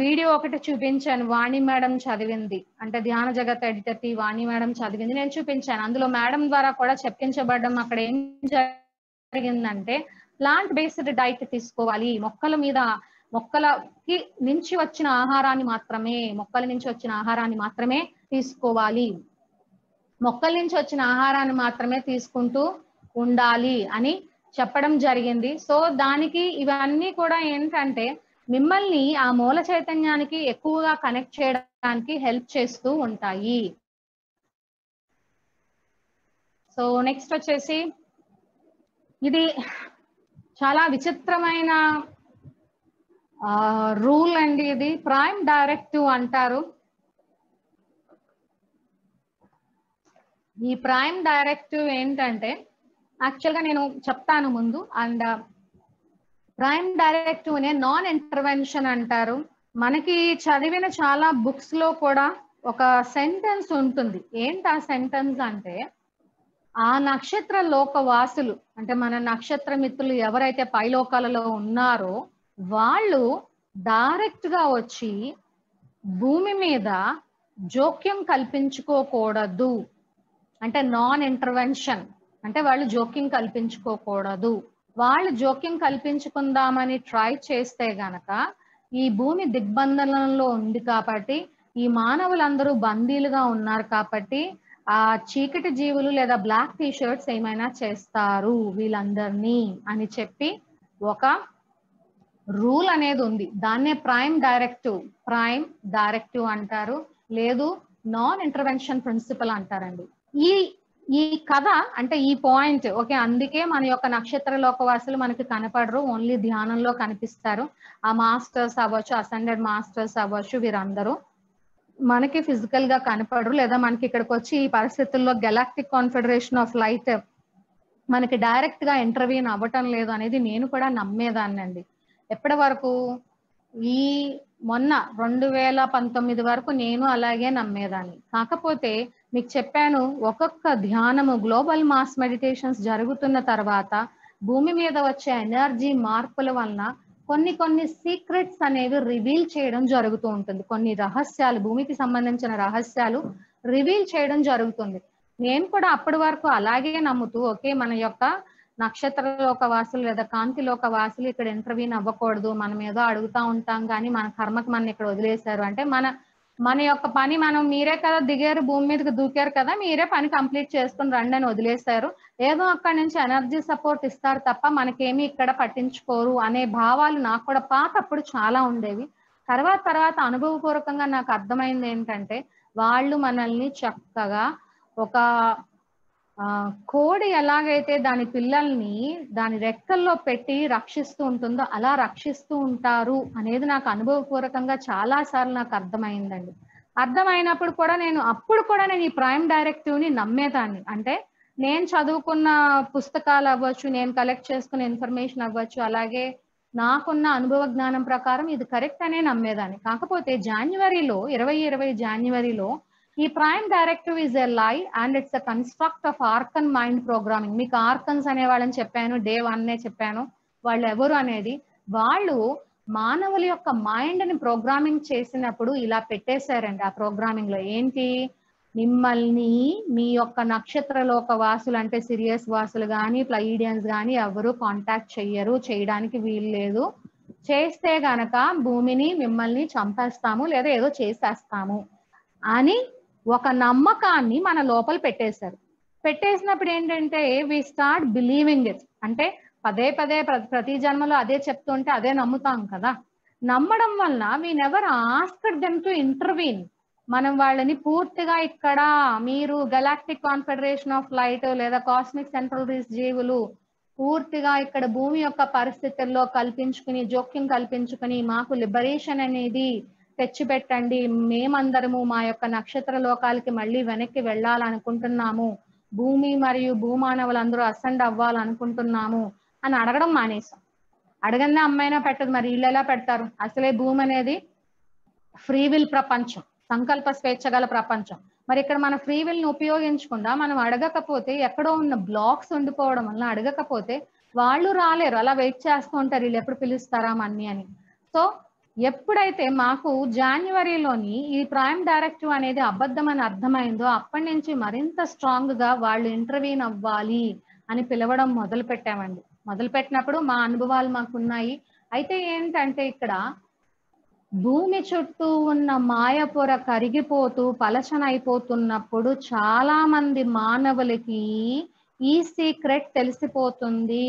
వీడియో ఒకటి చూపించాను, వాణి మేడం చదివింది, అంటే ధ్యాన జగత్ ఎడిటర్ టి వాణి మేడం చదివింది, నేను చూపించాను. అందులో మేడం ద్వారా కూడా చెప్పించబడ్డం అక్కడ ఏం జరిగిందంటే ప్లాంట్ బేస్డ్ డైట్ తీసుకోవాలి, మొక్కలకి నుంచి వచ్చిన ఆహారాన్ని మాత్రమే, తీసుకోవాలి, మొక్కల నుంచి వచ్చిన ఆహారాన్ని మాత్రమే తీసుకుంటూ ఉండాలి అని చెప్పడం జరిగింది. సో దానికి ఇవన్నీ కూడా ఏంటంటే మిమ్మల్ని ఆ మూల చైతన్యానికి ఎక్కువగా కనెక్ట్ చేయడానికి హెల్ప్ చేస్తూ ఉంటాయి. సో నెక్స్ట్ వచ్చేసి ఇది చాలా విచిత్రమైన రూల్ అండి. ఇది ప్రైమ్ డైరెక్టివ్ అంటారు. ఈ ప్రైమ్ డైరెక్టివ్ ఏంటంటే యాక్చువల్గా నేను చెప్తాను ముందు. అండ్ ప్రైమ్ డైరెక్టివ్ అనే నాన్ ఇంటర్వెన్షన్ అంటారు. మనకి చదివిన చాలా బుక్స్ లో కూడా ఒక సెంటెన్స్ ఉంటుంది. ఏంటి ఆ సెంటెన్స్ అంటే, ఆ నక్షత్ర లోక వాసులు, అంటే మన నక్షత్ర మిత్రులు ఎవరైతే పైలోకాలలో ఉన్నారో వాళ్ళు డైరెక్ట్ గా వచ్చి భూమి మీద జోక్యం కల్పించుకోకూడదు, అంటే నాన్ ఇంటర్వెన్షన్, అంటే వాళ్ళు జోక్యం కల్పించుకోకూడదు. వాళ్ళు జోక్యం కల్పించుకుందామని ట్రై చేస్తే గనక ఈ భూమి దిగ్బంధనంలో ఉంది కాబట్టి, ఈ మానవులందరూ బందీలుగా ఉన్నారు కాబట్టి ఆ చీకటి జీవులు లేదా బ్లాక్ టీ షర్ట్స్ ఏమైనా చేస్తారు వీళ్ళందరినీ అని చెప్పి ఒక రూల్ అనేది ఉంది. దాన్నే ప్రైమ్ డైరెక్టివ్ అంటారు, లేదు నాన్ ఇంటర్వెన్షన్ ప్రిన్సిపల్ అంటారండి. ఈ ఈ కథ అంటే ఈ పాయింట్ ఓకే అందుకే మన యొక్క నక్షత్ర లోకవాసులు మనకి కనపడరు ఓన్లీ ధ్యానంలో కనిపిస్తారు ఆ మాస్టర్స్ అవ్వచ్చు అసెండెడ్ మాస్టర్స్ అవ్వచ్చు వీరందరూ మనకి ఫిజికల్ గా కనపడరు లేదా మనకి ఇక్కడికి వచ్చి ఈ పరిస్థితుల్లో గెలాక్టిక్ కాన్ఫెడరేషన్ ఆఫ్ లైట్ మనకి డైరెక్ట్ గా ఇంటర్వ్యూన్ అవ్వటం లేదు అనేది నేను కూడా నమ్మేదాన్నండి ఎప్పటి వరకు ఈ మొన్న 2019 వరకు నేను అలాగే నమ్మేదాన్ని కాకపోతే మీకు చెప్పాను ఒక్కొక్క ధ్యానము గ్లోబల్ మాస్ మెడిటేషన్స్ జరుగుతున్న తర్వాత భూమి మీద వచ్చే ఎనర్జీ మార్పుల వలన కొన్ని కొన్ని సీక్రెట్స్ అనేవి రివీల్ చేయడం జరుగుతూ ఉంటుంది కొన్ని రహస్యాలు భూమికి సంబంధించిన రహస్యాలు రివీల్ చేయడం జరుగుతుంది నేను కూడా అప్పటి వరకు అలాగే నమ్ముతూ ఓకే మన యొక్క నక్షత్ర లోకవాసులు లేదా కాంతి లోకవాసులు ఇక్కడ ఇంటర్వ్యూని అవ్వకూడదు మనం ఏదో అడుగుతా ఉంటాం కానీ మన కర్మకు మన ఇక్కడ వదిలేశారు అంటే మన యొక్క పని మనం మీరే కదా దిగారు భూమి మీదకి దూకారు కదా మీరే పని కంప్లీట్ చేసుకుని రండి అని వదిలేశారు ఏదో అక్కడి నుంచి ఎనర్జీ సపోర్ట్ ఇస్తారు తప్ప మనకేమీ ఇక్కడ పట్టించుకోరు అనే భావాలు నాకు కూడా పాతప్పుడు చాలా ఉండేవి తర్వాత అనుభవపూర్వకంగా నాకు అర్థమైంది ఏంటంటే వాళ్ళు మనల్ని చక్కగా ఒక కోడి ఎలాగైతే దాని పిల్లల్ని దాని రెక్కల్లో పెట్టి రక్షిస్తూ ఉంటుందో అలా రక్షిస్తూ ఉంటారు అనేది నాకు అనుభవపూర్వకంగా చాలా సార్లు నాకు అర్థమైందండి అర్థమైనప్పుడు కూడా నేను ఈ ప్రైమ్ డైరెక్టివ్ ని నమ్మేదాన్ని అంటే నేను చదువుకున్న పుస్తకాలు అవ్వచ్చు నేను కలెక్ట్ చేసుకున్న ఇన్ఫర్మేషన్ అవ్వచ్చు అలాగే నాకున్న అనుభవ జ్ఞానం ప్రకారం ఇది కరెక్ట్ అనే నమ్మేదాన్ని కాకపోతే జనవరిలో 2020 జనవరిలో ఈ prime directive is a lie and it's a construct of archon mind programming మీకు ఆర్కన్స్ అనే వాళ్ళని చెప్పాను డే 1 చెప్పాను వాళ్ళు ఎవరు అనేది వాళ్ళు మానవుల యొక్క మైండ్ ని ప్రోగ్రామింగ్ చేసినప్పుడు ఇలా పెట్టేశారండి ఆ ప్రోగ్రామింగ్ లో ఏంటి మిమ్మల్ని మీ యొక్క నక్షత్ర లోక వాసులు అంటే సిరియస్ వాసులు కానీ ప్లైడియన్స్ కానీ ఎవరు కాంటాక్ట్ చెయ్యరు చేయడానికి వీలు లేదు చేస్తే గనక భూమిని మిమ్మల్ని చంపేస్తాము లేదా ఏదో చేసేస్తాము అని ఒక నమ్మకాన్ని మన లోపల పెట్టేశారు పెట్టేసినప్పుడు ఏంటంటే వి స్టార్ట్ బిలీవింగ్ ఇట్ అంటే పదే ప్రతి జన్మలో అదే చెప్తుంటే అదే నమ్ముతాం కదా నమ్మడం వలన we never asked them to intervene మనం వాళ్ళని పూర్తిగా ఇక్కడ మీరు గెలాక్టిక్ కాన్ఫెడరేషన్ ఆఫ్ లైట్ లేదా కాస్మిక్ సెంట్రల్ రీస్ జీవులు పూర్తిగా ఇక్కడ భూమి యొక్క పరిస్థితుల్లో కల్పించుకుని జోక్యం కల్పించుకుని మాకు లిబరేషన్ అనేది తెచ్చిపెట్టండి మేమందరము మా యొక్క నక్షత్ర లోకాలకి మళ్ళీ వెనక్కి వెళ్ళాలనుకుంటున్నాము భూమి మరియు భూమానవులందరూ అసెండ్ అవ్వాలనుకుంటున్నాము అని అడగడం మానేసాం అడగందే అమ్మైనా పెట్టదు మరి వీళ్ళు ఎలా పెడతారు అసలే భూమి అనేది ఫ్రీ విల్ ప్రపంచం సంకల్ప స్వేచ్ఛ గల ప్రపంచం మరి ఇక్కడ మన ఫ్రీ విల్ ని ఉపయోగించకుండా మనం అడగకపోతే ఎక్కడో ఉన్న బ్లాక్స్ ఉండిపోవడం వల్ల అడగకపోతే వాళ్ళు రాలేరు అలా వెయిట్ చేస్తూ ఉంటారు వీళ్ళు ఎప్పుడు పిలుస్తారా మన్ని అని సో ఎప్పుడైతే మాకు జనవరిలోని ఈ ప్రైమ్ డైరెక్టివ్ అనేది అబద్ధం అని అర్థమైందో అప్పటి నుంచి మరింత స్ట్రాంగ్ గా వాళ్ళు ఇంటర్వ్యూన్ అవ్వాలి అని పిలవడం మొదలు పెట్టినప్పుడు మా అనుభవాలు మాకున్నాయి అయితే ఏంటంటే ఇక్కడ భూమి చుట్టూ ఉన్న మాయపొర కరిగిపోతూ పలచనైపోతున్నప్పుడు చాలా మంది మానవులకి ఈ సీక్రెట్ తెలిసిపోతుంది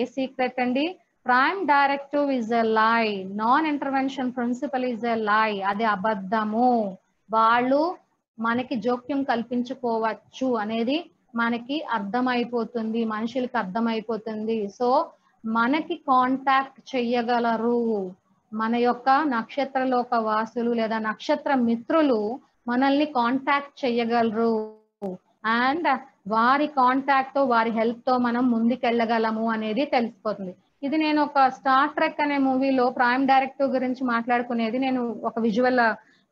ఏ సీక్రెట్ అండి prime directive is a lie non intervention principle is a lie అది అబద్ధము వాళ్ళు మనకి జోక్యం కల్పించుకోవచ్చు అనేది మనకి అర్థమైపోతుంది మనుషులకి అర్థమైపోతుంది సో మనకి కాంటాక్ట్ చెయ్యగలరు మన యొక్క నక్షత్ర లోక వాసులు లేదా నక్షత్ర మిత్రులు మనల్ని కాంటాక్ట్ చెయ్యగలరు అండ్ వారి కాంటాక్ట్ తో వారి హెల్ప్ తో మనం ముందుకెళ్ళగలము అనేది తెలిసిపోతుంది ఇది నేను ఒక స్టార్ ట్రెక్ అనే మూవీలో ప్రైమ్ డైరెక్టివ్ గురించి మాట్లాడుకునేది నేను ఒక విజువల్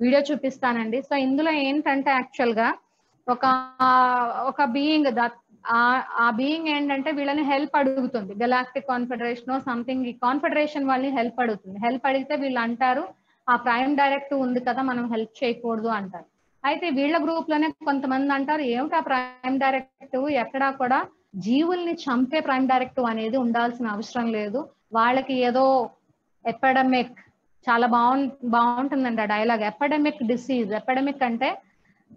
వీడియో చూపిస్తానండి సో ఇందులో ఏంటంటే యాక్చువల్ గా ఒక బీయింగ్ ఆ బీయింగ్ ఏంటంటే వీళ్ళని హెల్ప్ అడుగుతుంది గెలాక్టిక్ కాన్ఫెడరేషన్ సంథింగ్ ఈ కాన్ఫెడరేషన్ వాళ్ళని హెల్ప్ అడుగుతుంది హెల్ప్ అడిగితే వీళ్ళు అంటారు ఆ ప్రైమ్ డైరెక్టివ్ ఉంది కదా మనం హెల్ప్ చేయకూడదు అంటారు అయితే వీళ్ళ గ్రూప్ లోనే కొంతమంది అంటారు ఏమిటి ఆ ప్రైమ్ డైరెక్టివ్ ఎక్కడా కూడా జీవుల్ని చంపే ప్రైమ్ డైరెక్టివ్ అనేది ఉండాల్సిన అవసరం లేదు వాళ్ళకి ఏదో ఎపిడమిక్ చాలా బాగుంటుందండి ఆ డైలాగ్ ఎపిడమిక్ డిసీజ్ ఎపిడమిక్ అంటే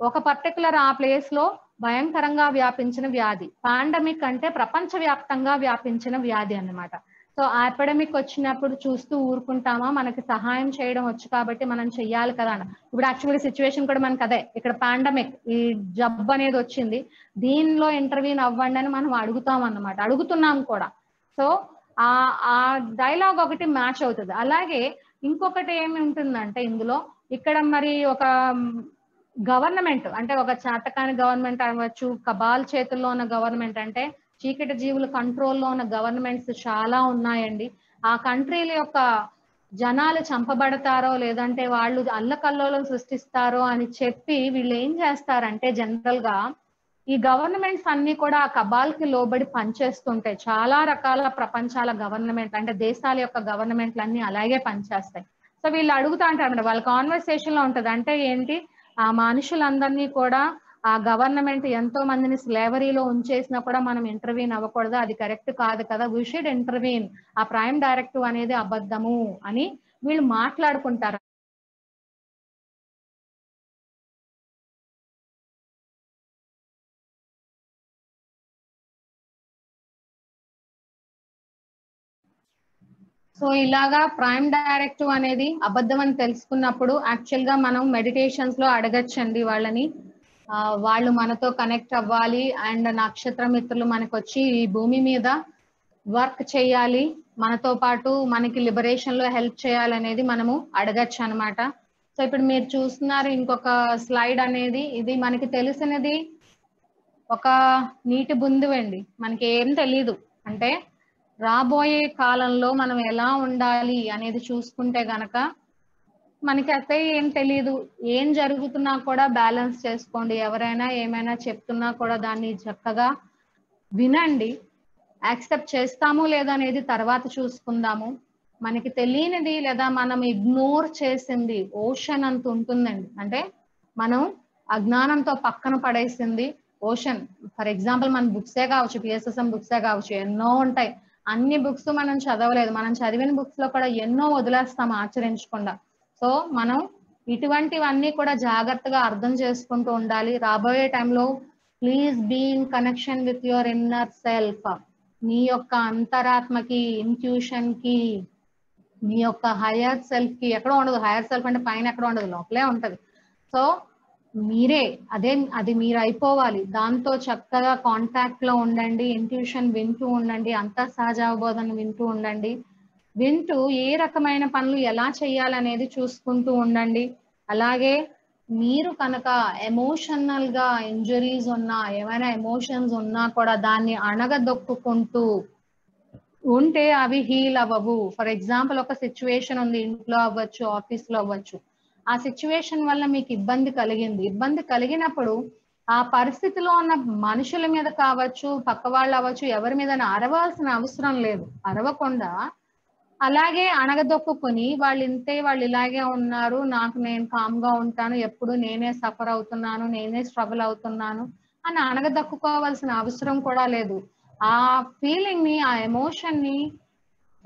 ఒక పర్టికులర్ ఆ ప్లేస్ లో భయంకరంగా వ్యాపించిన వ్యాధి పాండమిక్ అంటే ప్రపంచవ్యాప్తంగా వ్యాపించిన వ్యాధి అన్నమాట సో ఆపడమికి వచ్చినప్పుడు చూస్తూ ఊరుకుంటామా? మనకి సహాయం చేయడం వచ్చు కాబట్టి మనం చెయ్యాలి కదా. ఇప్పుడు యాక్చువల్లీ సిచ్యువేషన్ కూడా మనకు అదే, ఇక్కడ పాండమిక్ ఈ జబ్ అనేది వచ్చింది, దీనిలో ఇంటర్వ్యూని అవ్వండి అని మనం అడుగుతాం అన్నమాట, అడుగుతున్నాం కూడా. సో ఆ ఆ డైలాగ్ ఒకటి మ్యాచ్ అవుతుంది. అలాగే ఇంకొకటి ఏమి ఉంటుందంటే ఇందులో ఇక్కడ మరి ఒక గవర్నమెంట్ అంటే ఒక చేతకాని గవర్నమెంట్ అనవచ్చు, కబాల్ చేతుల్లో ఉన్న గవర్నమెంట్ అంటే చీకటి జీవుల కంట్రోల్లో ఉన్న గవర్నమెంట్స్ చాలా ఉన్నాయండి. ఆ కంట్రీల యొక్క జనాలు చంపబడతారో లేదంటే వాళ్ళు అల్లకల్లోలం సృష్టిస్తారో అని చెప్పి వీళ్ళు ఏం చేస్తారంటే జనరల్ గా ఈ గవర్నమెంట్స్ అన్ని కూడా ఆ కబాల్కి లోబడి పనిచేస్తుంటాయి. చాలా రకాల ప్రపంచాల గవర్నమెంట్ అంటే దేశాల యొక్క గవర్నమెంట్లు అన్ని అలాగే పనిచేస్తాయి. సో వీళ్ళు అడుగుతా ఉంటారు, వాళ్ళ కాన్వర్సేషన్ లో ఉంటది అంటే ఏంటి, ఆ మనుషులందరినీ కూడా ఆ గవర్నమెంట్ ఎంతో మందిని స్లేవరీలో ఉంచేసినా కూడా మనం ఇంటర్వ్యూన్ అవ్వకూడదు, అది కరెక్ట్ కాదు కదా, వీ షుడ్ ఇంటర్వ్యూన్, ఆ ప్రైమ్ డైరెక్టివ్ అనేది అబద్ధము అని వీళ్ళు మాట్లాడుకుంటారు. సో ఇలాగా ప్రైమ్ డైరెక్టివ్ అనేది అబద్ధం అని తెలుసుకున్నప్పుడు యాక్చువల్ గా మనం మెడిటేషన్స్ లో అడగచ్చండి వాళ్ళని, వాళ్ళు మనతో కనెక్ట్ అవ్వాలి అండ్ నక్షత్ర మిత్రులు మనకు వచ్చి ఈ భూమి మీద వర్క్ చేయాలి, మనతో పాటు మనకి లిబరేషన్ లో హెల్ప్ చేయాలనేది మనము అడగచ్చు అనమాట. సో ఇప్పుడు మీరు చూస్తున్నారు ఇంకొక స్లైడ్ అనేది, ఇది మనకి తెలిసినది ఒక నీటి బుందువు అండి, మనకి ఏం తెలీదు. అంటే రాబోయే కాలంలో మనం ఎలా ఉండాలి అనేది చూసుకుంటే గనక మనకి అయితే ఏం తెలియదు, ఏం జరుగుతున్నా కూడా బ్యాలెన్స్ చేసుకోండి, ఎవరైనా ఏమైనా చెప్తున్నా కూడా దాన్ని చక్కగా వినండి, యాక్సెప్ట్ చేస్తాము లేదా అనేది తర్వాత చూసుకుందాము. మనకి తెలియనిది లేదా మనం ఇగ్నోర్ చేసింది ఓషన్ అంత ఉంటుందండి, అంటే మనం అజ్ఞానంతో పక్కన పడేసింది ఓషన్. ఫర్ ఎగ్జాంపుల్ మన బుక్సే కావచ్చు, పిఎస్ఎస్ఎం బుక్సే కావచ్చు, ఎన్నో ఉంటాయి, అన్ని బుక్స్ మనం చదవలేదు, మనం చదివిన బుక్స్ లో కూడా ఎన్నో వదిలేస్తాం ఆచరించకుండా. సో మనం ఇటువంటివన్నీ కూడా జాగ్రత్తగా అర్థం చేసుకుంటూ ఉండాలి. రాబోయే టైంలో please be in connection with your inner self, నీ యొక్క అంతరాత్మకి, ఇంట్యూషన్ కి, నీ యొక్క హయర్ సెల్ఫ్ కి. ఎక్కడో ఉండదు హయర్ సెల్ఫ్ అంటే, పైన ఎక్కడో ఉండదు, లోపలే ఉంటది. సో మీరే అది మీరు అయిపోవాలి, దాంతో చక్కగా కాంటాక్ట్ లో ఉండండి, ఇంట్యూషన్ వింటూ ఉండండి, అంత సహజావబోధన వింటూ ఉండండి, వింటూ ఏ రకమైన పనులు ఎలా చేయాలనేది చూసుకుంటూ ఉండండి. అలాగే మీరు కనుక ఎమోషనల్ గా ఇంజరీస్ ఉన్నా, ఏమైనా ఎమోషన్స్ ఉన్నా కూడా దాన్ని అణగదొక్కుంటూ ఉంటే అవి హీల్ అవ్వవు. ఫర్ ఎగ్జాంపుల్ ఒక సిచ్యువేషన్ ఉంది, ఇంట్లో అవ్వచ్చు, ఆఫీస్ లో అవ్వచ్చు, ఆ సిచ్యువేషన్ వల్ల మీకు ఇబ్బంది కలిగింది. ఇబ్బంది కలిగినప్పుడు ఆ పరిస్థితిలో ఉన్న మనుషుల మీద కావచ్చు, పక్క వాళ్ళు అవ్వచ్చు, ఎవరి మీద అరవాల్సిన అవసరం లేదు, అరవకుండా అలాగే అణగదొక్కుని వాళ్ళు ఇంతే, వాళ్ళు ఇలాగే ఉన్నారు, నాకు నేను కామ్ గా ఉంటాను, ఎప్పుడు నేనే సఫర్ అవుతున్నాను, నేనే స్ట్రగుల్ అవుతున్నాను అని అణగదొక్కుకోవాల్సిన అవసరం కూడా లేదు. ఆ ఫీలింగ్ ని, ఆ ఎమోషన్ ని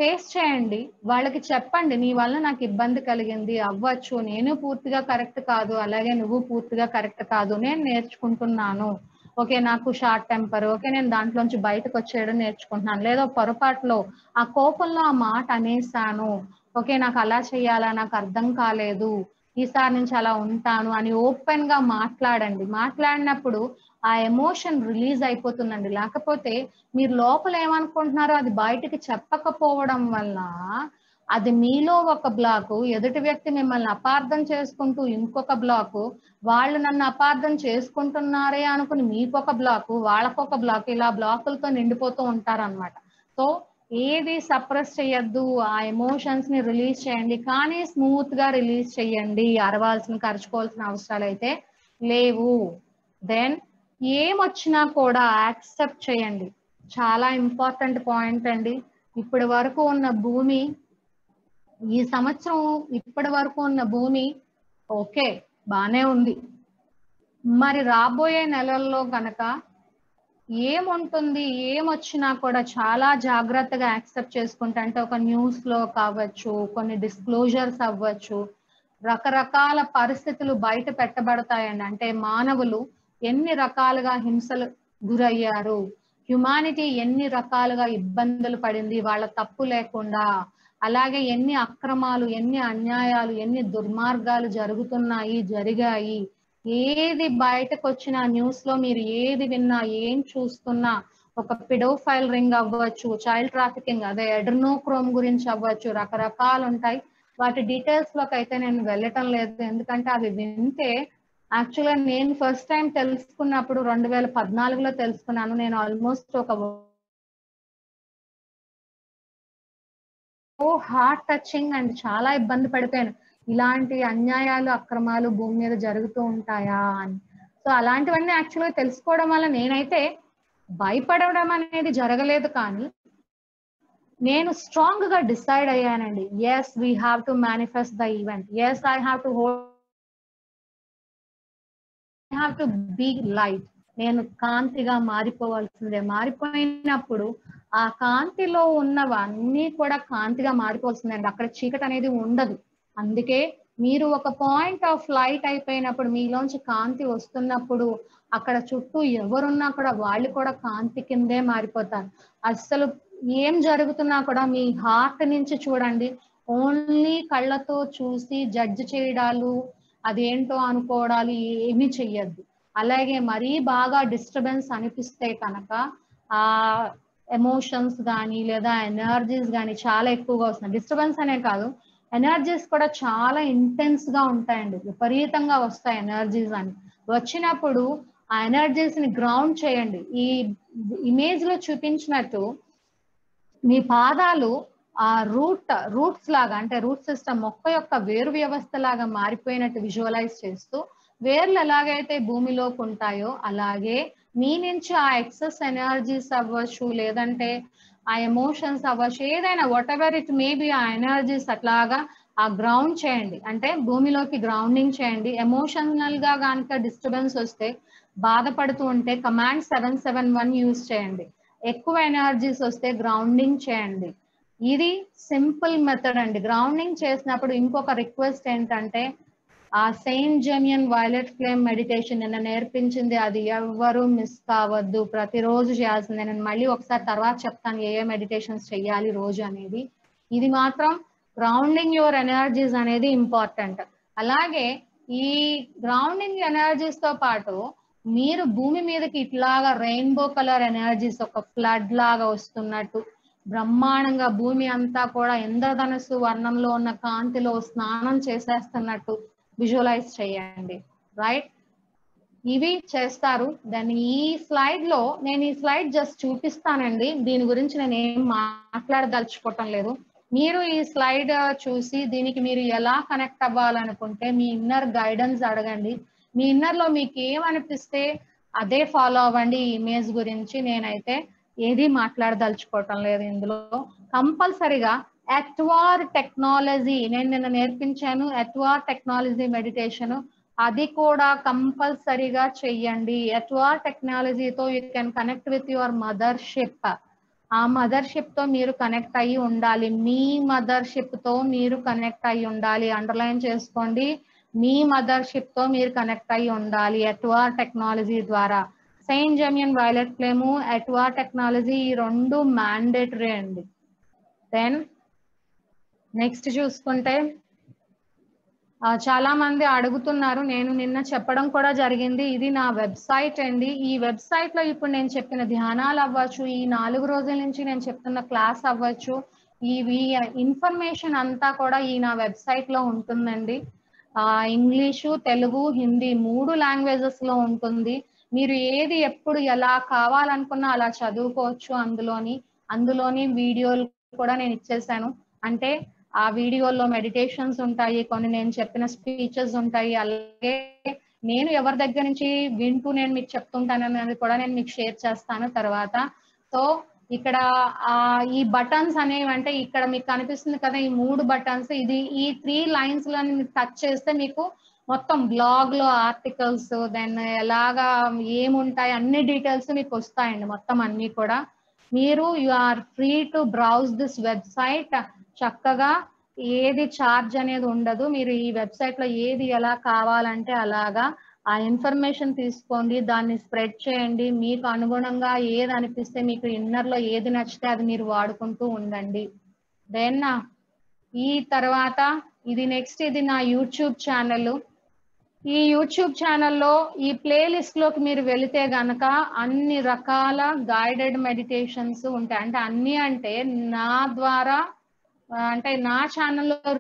ఫేస్ చేయండి, వాళ్ళకి చెప్పండి నీ వల్ల నాకు ఇబ్బంది కలిగింది అవ్వచ్చు, నేను పూర్తిగా కరెక్ట్ కాదు, అలాగే నువ్వు పూర్తిగా కరెక్ట్ కాదు, నేను నేర్చుకుంటున్నాను, ఓకే నాకు షార్ట్ టెంపర్, ఓకే నేను దాంట్లోంచి బయటకు వచ్చేయడం నేర్చుకుంటున్నాను, లేదా పొరపాటులో ఆ కోపంలో ఆ మాట అనేసాను, ఓకే నాకు అలా చేయాలా, నాకు అర్థం కాలేదు, ఈసారి నుంచి అలా ఉంటాను అని ఓపెన్ గా మాట్లాడండి. మాట్లాడినప్పుడు ఆ ఎమోషన్ రిలీజ్ అయిపోతుందండి. లేకపోతే మీరు లోపల ఏమనుకుంటున్నారో అది బయటకి చెప్పకపోవడం వల్ల అది మీలో ఒక బ్లాకు, ఎదుటి వ్యక్తి మిమ్మల్ని అపార్థం చేసుకుంటూ ఇంకొక బ్లాకు, వాళ్ళు నన్ను అపార్థం చేసుకుంటున్నారే అనుకుని మీకొక బ్లాకు, వాళ్ళకొక బ్లాకు, ఇలా బ్లాకులతో నిండిపోతూ ఉంటారనమాట. సో ఏది సప్రెస్ చేయొద్దు, ఆ ఎమోషన్స్ ని రిలీజ్ చేయండి, కానీ స్మూత్ గా రిలీజ్ చేయండి, అరవాల్సిన ఖర్చుకోవాల్సిన అవసరాలు అయితే లేవు. దెన్ ఏమొచ్చినా కూడా యాక్సెప్ట్ చేయండి, చాలా ఇంపార్టెంట్ పాయింట్ అండి. ఇప్పటి వరకు ఉన్న భూమి, ఈ సంవత్సరం ఇప్పటి వరకు ఉన్న భూమి ఓకే బానే ఉంది, మరి రాబోయే నెలల్లో కనుక ఏముంటుంది, ఏమొచ్చినా కూడా చాలా జాగ్రత్తగా యాక్సెప్ట్ చేసుకుంటా. అంటే ఒక న్యూస్ లో కావచ్చు, కొన్ని డిస్క్లోజర్స్ అవ్వచ్చు, రకరకాల పరిస్థితులు బయట పెట్టబడతాయండి. అంటే మానవులు ఎన్ని రకాలుగా హింసలు గురయ్యారు, హ్యుమానిటీ ఎన్ని రకాలుగా ఇబ్బందులు పడింది వాళ్ళ తప్పు లేకుండా, అలాగే ఎన్ని అక్రమాలు ఎన్ని అన్యాయాలు ఎన్ని దుర్మార్గాలు జరిగాయి. ఏది బయటకు వచ్చిన న్యూస్ లో మీరు ఏది విన్నా ఏం చూస్తున్నా, ఒక పిడోఫైల్ రింగ్ అవ్వచ్చు, చైల్డ్ ట్రాఫికింగ్ అదే అడ్రినోక్రోమ్ గురించి అవ్వచ్చు, రకరకాలు ఉంటాయి. వాటి డీటెయిల్స్ లోకి అయితే నేను వెళ్ళటం లేదు, ఎందుకంటే అవి వింటే యాక్చువల్గా నేను ఫస్ట్ టైం తెలుసుకున్నప్పుడు 2014లో తెలుసుకున్నాను. నేను ఆల్మోస్ట్ ఒక హార్ట్ టచింగ్ అండ్ చాలా ఇబ్బంది పడిపోయాను, ఇలాంటి అన్యాయాలు అక్రమాలు భూమి మీద జరుగుతూ ఉంటాయా అని. సో అలాంటివన్నీ యాక్చువల్గా తెలుసుకోవడం వల్ల నేనైతే భయపడడం అనేది జరగలేదు, కానీ నేను స్ట్రాంగ్ గా డిసైడ్ అయ్యానండి. Yes we have to manifest the event, yes I have to hold, I have to be light. నేను కాంతిగా మారిపోవాల్సిందే, మారిపోయినప్పుడు ఆ కాంతిలో ఉన్నవన్నీ కూడా కాంతిగా మారిపోవాల్సిందే అండి, అక్కడ చీకటి అనేది ఉండదు. అందుకే మీరు ఒక పాయింట్ ఆఫ్ లైట్ అయిపోయినప్పుడు, మీలోంచి కాంతి వస్తున్నప్పుడు అక్కడ చుట్టూ ఎవరున్నా కూడా వాళ్ళు కూడా కాంతి కిందే మారిపోతారు. అస్సలు ఏం జరుగుతున్నా కూడా మీ హార్ట్ నుంచి చూడండి, ఓన్లీ కళ్ళతో చూసి జడ్జ్ చేయడాలు అదేంటో అనుకోవడాలు ఏమీ చెయ్యద్దు. అలాగే మరీ బాగా డిస్టర్బెన్స్ అనిపిస్తే కనుక ఆ ఎమోషన్స్ కానీ లేదా ఎనర్జీస్ కానీ చాలా ఎక్కువగా వస్తున్నాయి. డిస్టర్బెన్స్ అనే కాదు, ఎనర్జీస్ కూడా చాలా ఇంటెన్స్ గా ఉంటాయండి, విపరీతంగా వస్తాయి ఎనర్జీస్ అని. వచ్చినప్పుడు ఆ ఎనర్జీస్ ని గ్రౌండ్ చేయండి. ఈ ఇమేజ్ లో చూపించినట్టు మీ పాదాలు ఆ రూట్స్ లాగా, అంటే రూట్ సిస్టమ్ మొక్క యొక్క వేరు వ్యవస్థ లాగా మారిపోయినట్టు విజువలైజ్ చేస్తూ, వేర్లు ఎలాగైతే భూమిలోకి ఉంటాయో అలాగే మీ నుంచి ఆ ఎక్సెస్ ఎనర్జీస్ అవ్వచ్చు, లేదంటే ఆ ఎమోషన్స్ అవ్వచ్చు, ఏదైనా వాట్ ఎవర్ ఇట్ మేబీ ఆ ఎనర్జీస్ అట్లాగా ఆ గ్రౌండ్ చేయండి, అంటే భూమిలోకి గ్రౌండింగ్ చేయండి. ఎమోషనల్ గా కనుక డిస్టర్బెన్స్ వస్తే బాధపడుతూ ఉంటే కమాండ్ 771 యూజ్ చేయండి. ఎక్కువ ఎనర్జీస్ వస్తే గ్రౌండింగ్ చేయండి. ఇది సింపుల్ మెథడ్ అండి. గ్రౌండింగ్ చేసినప్పుడు ఇంకొక రిక్వెస్ట్ ఏంటంటే ఆ Saint Germain violet flame meditation నిన్న నేర్పించింది, అది ఎవరు మిస్ కావద్దు, ప్రతిరోజు చేయాల్సిందే. నేను మళ్ళీ ఒకసారి తర్వాత చెప్తాను ఏ మెడిటేషన్స్ చెయ్యాలి రోజు అనేది. ఇది మాత్రం గ్రౌండింగ్ యువర్ ఎనర్జీస్ అనేది ఇంపార్టెంట్. అలాగే ఈ గ్రౌండింగ్ ఎనర్జీస్ తో పాటు మీరు భూమి మీదకి ఇట్లాగా రెయిన్బో కలర్ ఎనర్జీస్ ఒక ఫ్లడ్ లాగా వస్తున్నట్టు బ్రహ్మాండంగా భూమి అంతా కూడా ఇంద్రధనస్సు వర్ణంలో ఉన్న కాంతిలో స్నానం చేసేస్తున్నట్టు విజువలైజ్ చేయండి, రైట్? ఇవి చేస్తారు. దాన్ని ఈ స్లైడ్ లో నేను ఈ స్లైడ్ జస్ట్ చూపిస్తానండి, దీని గురించి నేను ఏం మాట్లాడదలుచుకోవటం లేదు. మీరు ఈ స్లైడ్ చూసి దీనికి మీరు ఎలా కనెక్ట్ అవ్వాలనుకుంటే మీ ఇన్నర్ గైడెన్స్ అడగండి. మీ ఇన్నర్లో మీకు ఏమనిపిస్తే అదే ఫాలో అవ్వండి. ఈ ఇమేజ్ గురించి నేనైతే ఏది మాట్లాడదలుచుకోవటం లేదు. ఇందులో కంపల్సరీగా ఎట్వార్ టెక్నాలజీ నేను నిన్న నేర్పించాను, ఎట్వార్ టెక్నాలజీ మెడిటేషన్ అది కూడా కంపల్సరీగా చెయ్యండి. ఎట్వార్ టెక్నాలజీతో you can connect with your mothership. ఆ మదర్షిప్ తో మీరు కనెక్ట్ అయ్యి ఉండాలి, మీ మదర్షిప్ తో మీరు కనెక్ట్ అయ్యి ఉండాలి. అండర్లైన్ చేసుకోండి, మీ మదర్షిప్ తో మీరు కనెక్ట్ అయ్యి ఉండాలి ఎట్వార్ టెక్నాలజీ ద్వారా. సెయింట్ జెమియన్ వైలెట్ ఫ్లేము, ఎట్వార్ టెక్నాలజీ, ఈ రెండు మ్యాండేటరీ అండి. దెన్ నెక్స్ట్ చూసుకుంటే చాలా మంది అడుగుతున్నారు, నేను నిన్న చెప్పడం కూడా జరిగింది, ఇది నా వెబ్సైట్ అండి. ఈ వెబ్సైట్ లో ఇప్పుడు నేను చెప్పిన ధ్యానాలు అవ్వచ్చు, ఈ 4 రోజుల నుంచి నేను చెప్తున్న క్లాస్ అవ్వచ్చు, ఈ ఇన్ఫర్మేషన్ అంతా కూడా ఈ నా వెబ్సైట్ లో ఉంటుందండి. ఇంగ్లీషు, తెలుగు, హిందీ 3 లాంగ్వేజెస్ లో ఉంటుంది. మీరు ఏది ఎప్పుడు ఎలా కావాలనుకున్నా అలా చదువుకోవచ్చు. అందులోని వీడియోలు కూడా నేను ఇచ్చేసాను, అంటే ఆ వీడియోలో మెడిటేషన్స్ ఉంటాయి, కొన్ని నేను చెప్పిన స్పీచెస్ ఉంటాయి, అలాగే నేను ఎవరి దగ్గర నుంచి వింటూ నేను మీకు చెప్తుంటాను అనేది కూడా నేను మీకు షేర్ చేస్తాను తర్వాత. సో ఇక్కడ ఈ బటన్స్ అనేవి, అంటే ఇక్కడ మీకు కనిపిస్తుంది కదా ఈ 3 బటన్స్, ఇది ఈ 3 లైన్స్ లో టచ్ చేస్తే మీకు మొత్తం బ్లాగ్ లో ఆర్టికల్స్ దెన్ ఎలాగా ఏముంటాయి అన్ని డీటెయిల్స్ మీకు వస్తాయండి మొత్తం అన్ని కూడా. మీరు you are free to browse this website. చక్కగా ఏది ఛార్జ్ అనేది ఉండదు, మీరు ఈ వెబ్సైట్ లో ఏది ఎలా కావాలంటే అలాగా ఆ ఇన్ఫర్మేషన్ తీసుకోండి, దాన్ని స్ప్రెడ్ చేయండి. మీకు అనుగుణంగా ఏది అనిపిస్తే, మీకు ఇన్నర్ లో ఏది నచ్చితే అది మీరు వాడుకుంటూ ఉండండి. దెన్ ఈ తర్వాత ఇది నెక్స్ట్, ఇది నా యూట్యూబ్ ఛానల్. ఈ యూట్యూబ్ ఛానల్లో ఈ ప్లేలిస్ట్ లోకి మీరు వెళితే గనక అన్ని రకాల గైడెడ్ మెడిటేషన్స్ ఉంటాయి. అంటే అన్ని అంటే నా ద్వారా, అంటే నా ఛానల్లో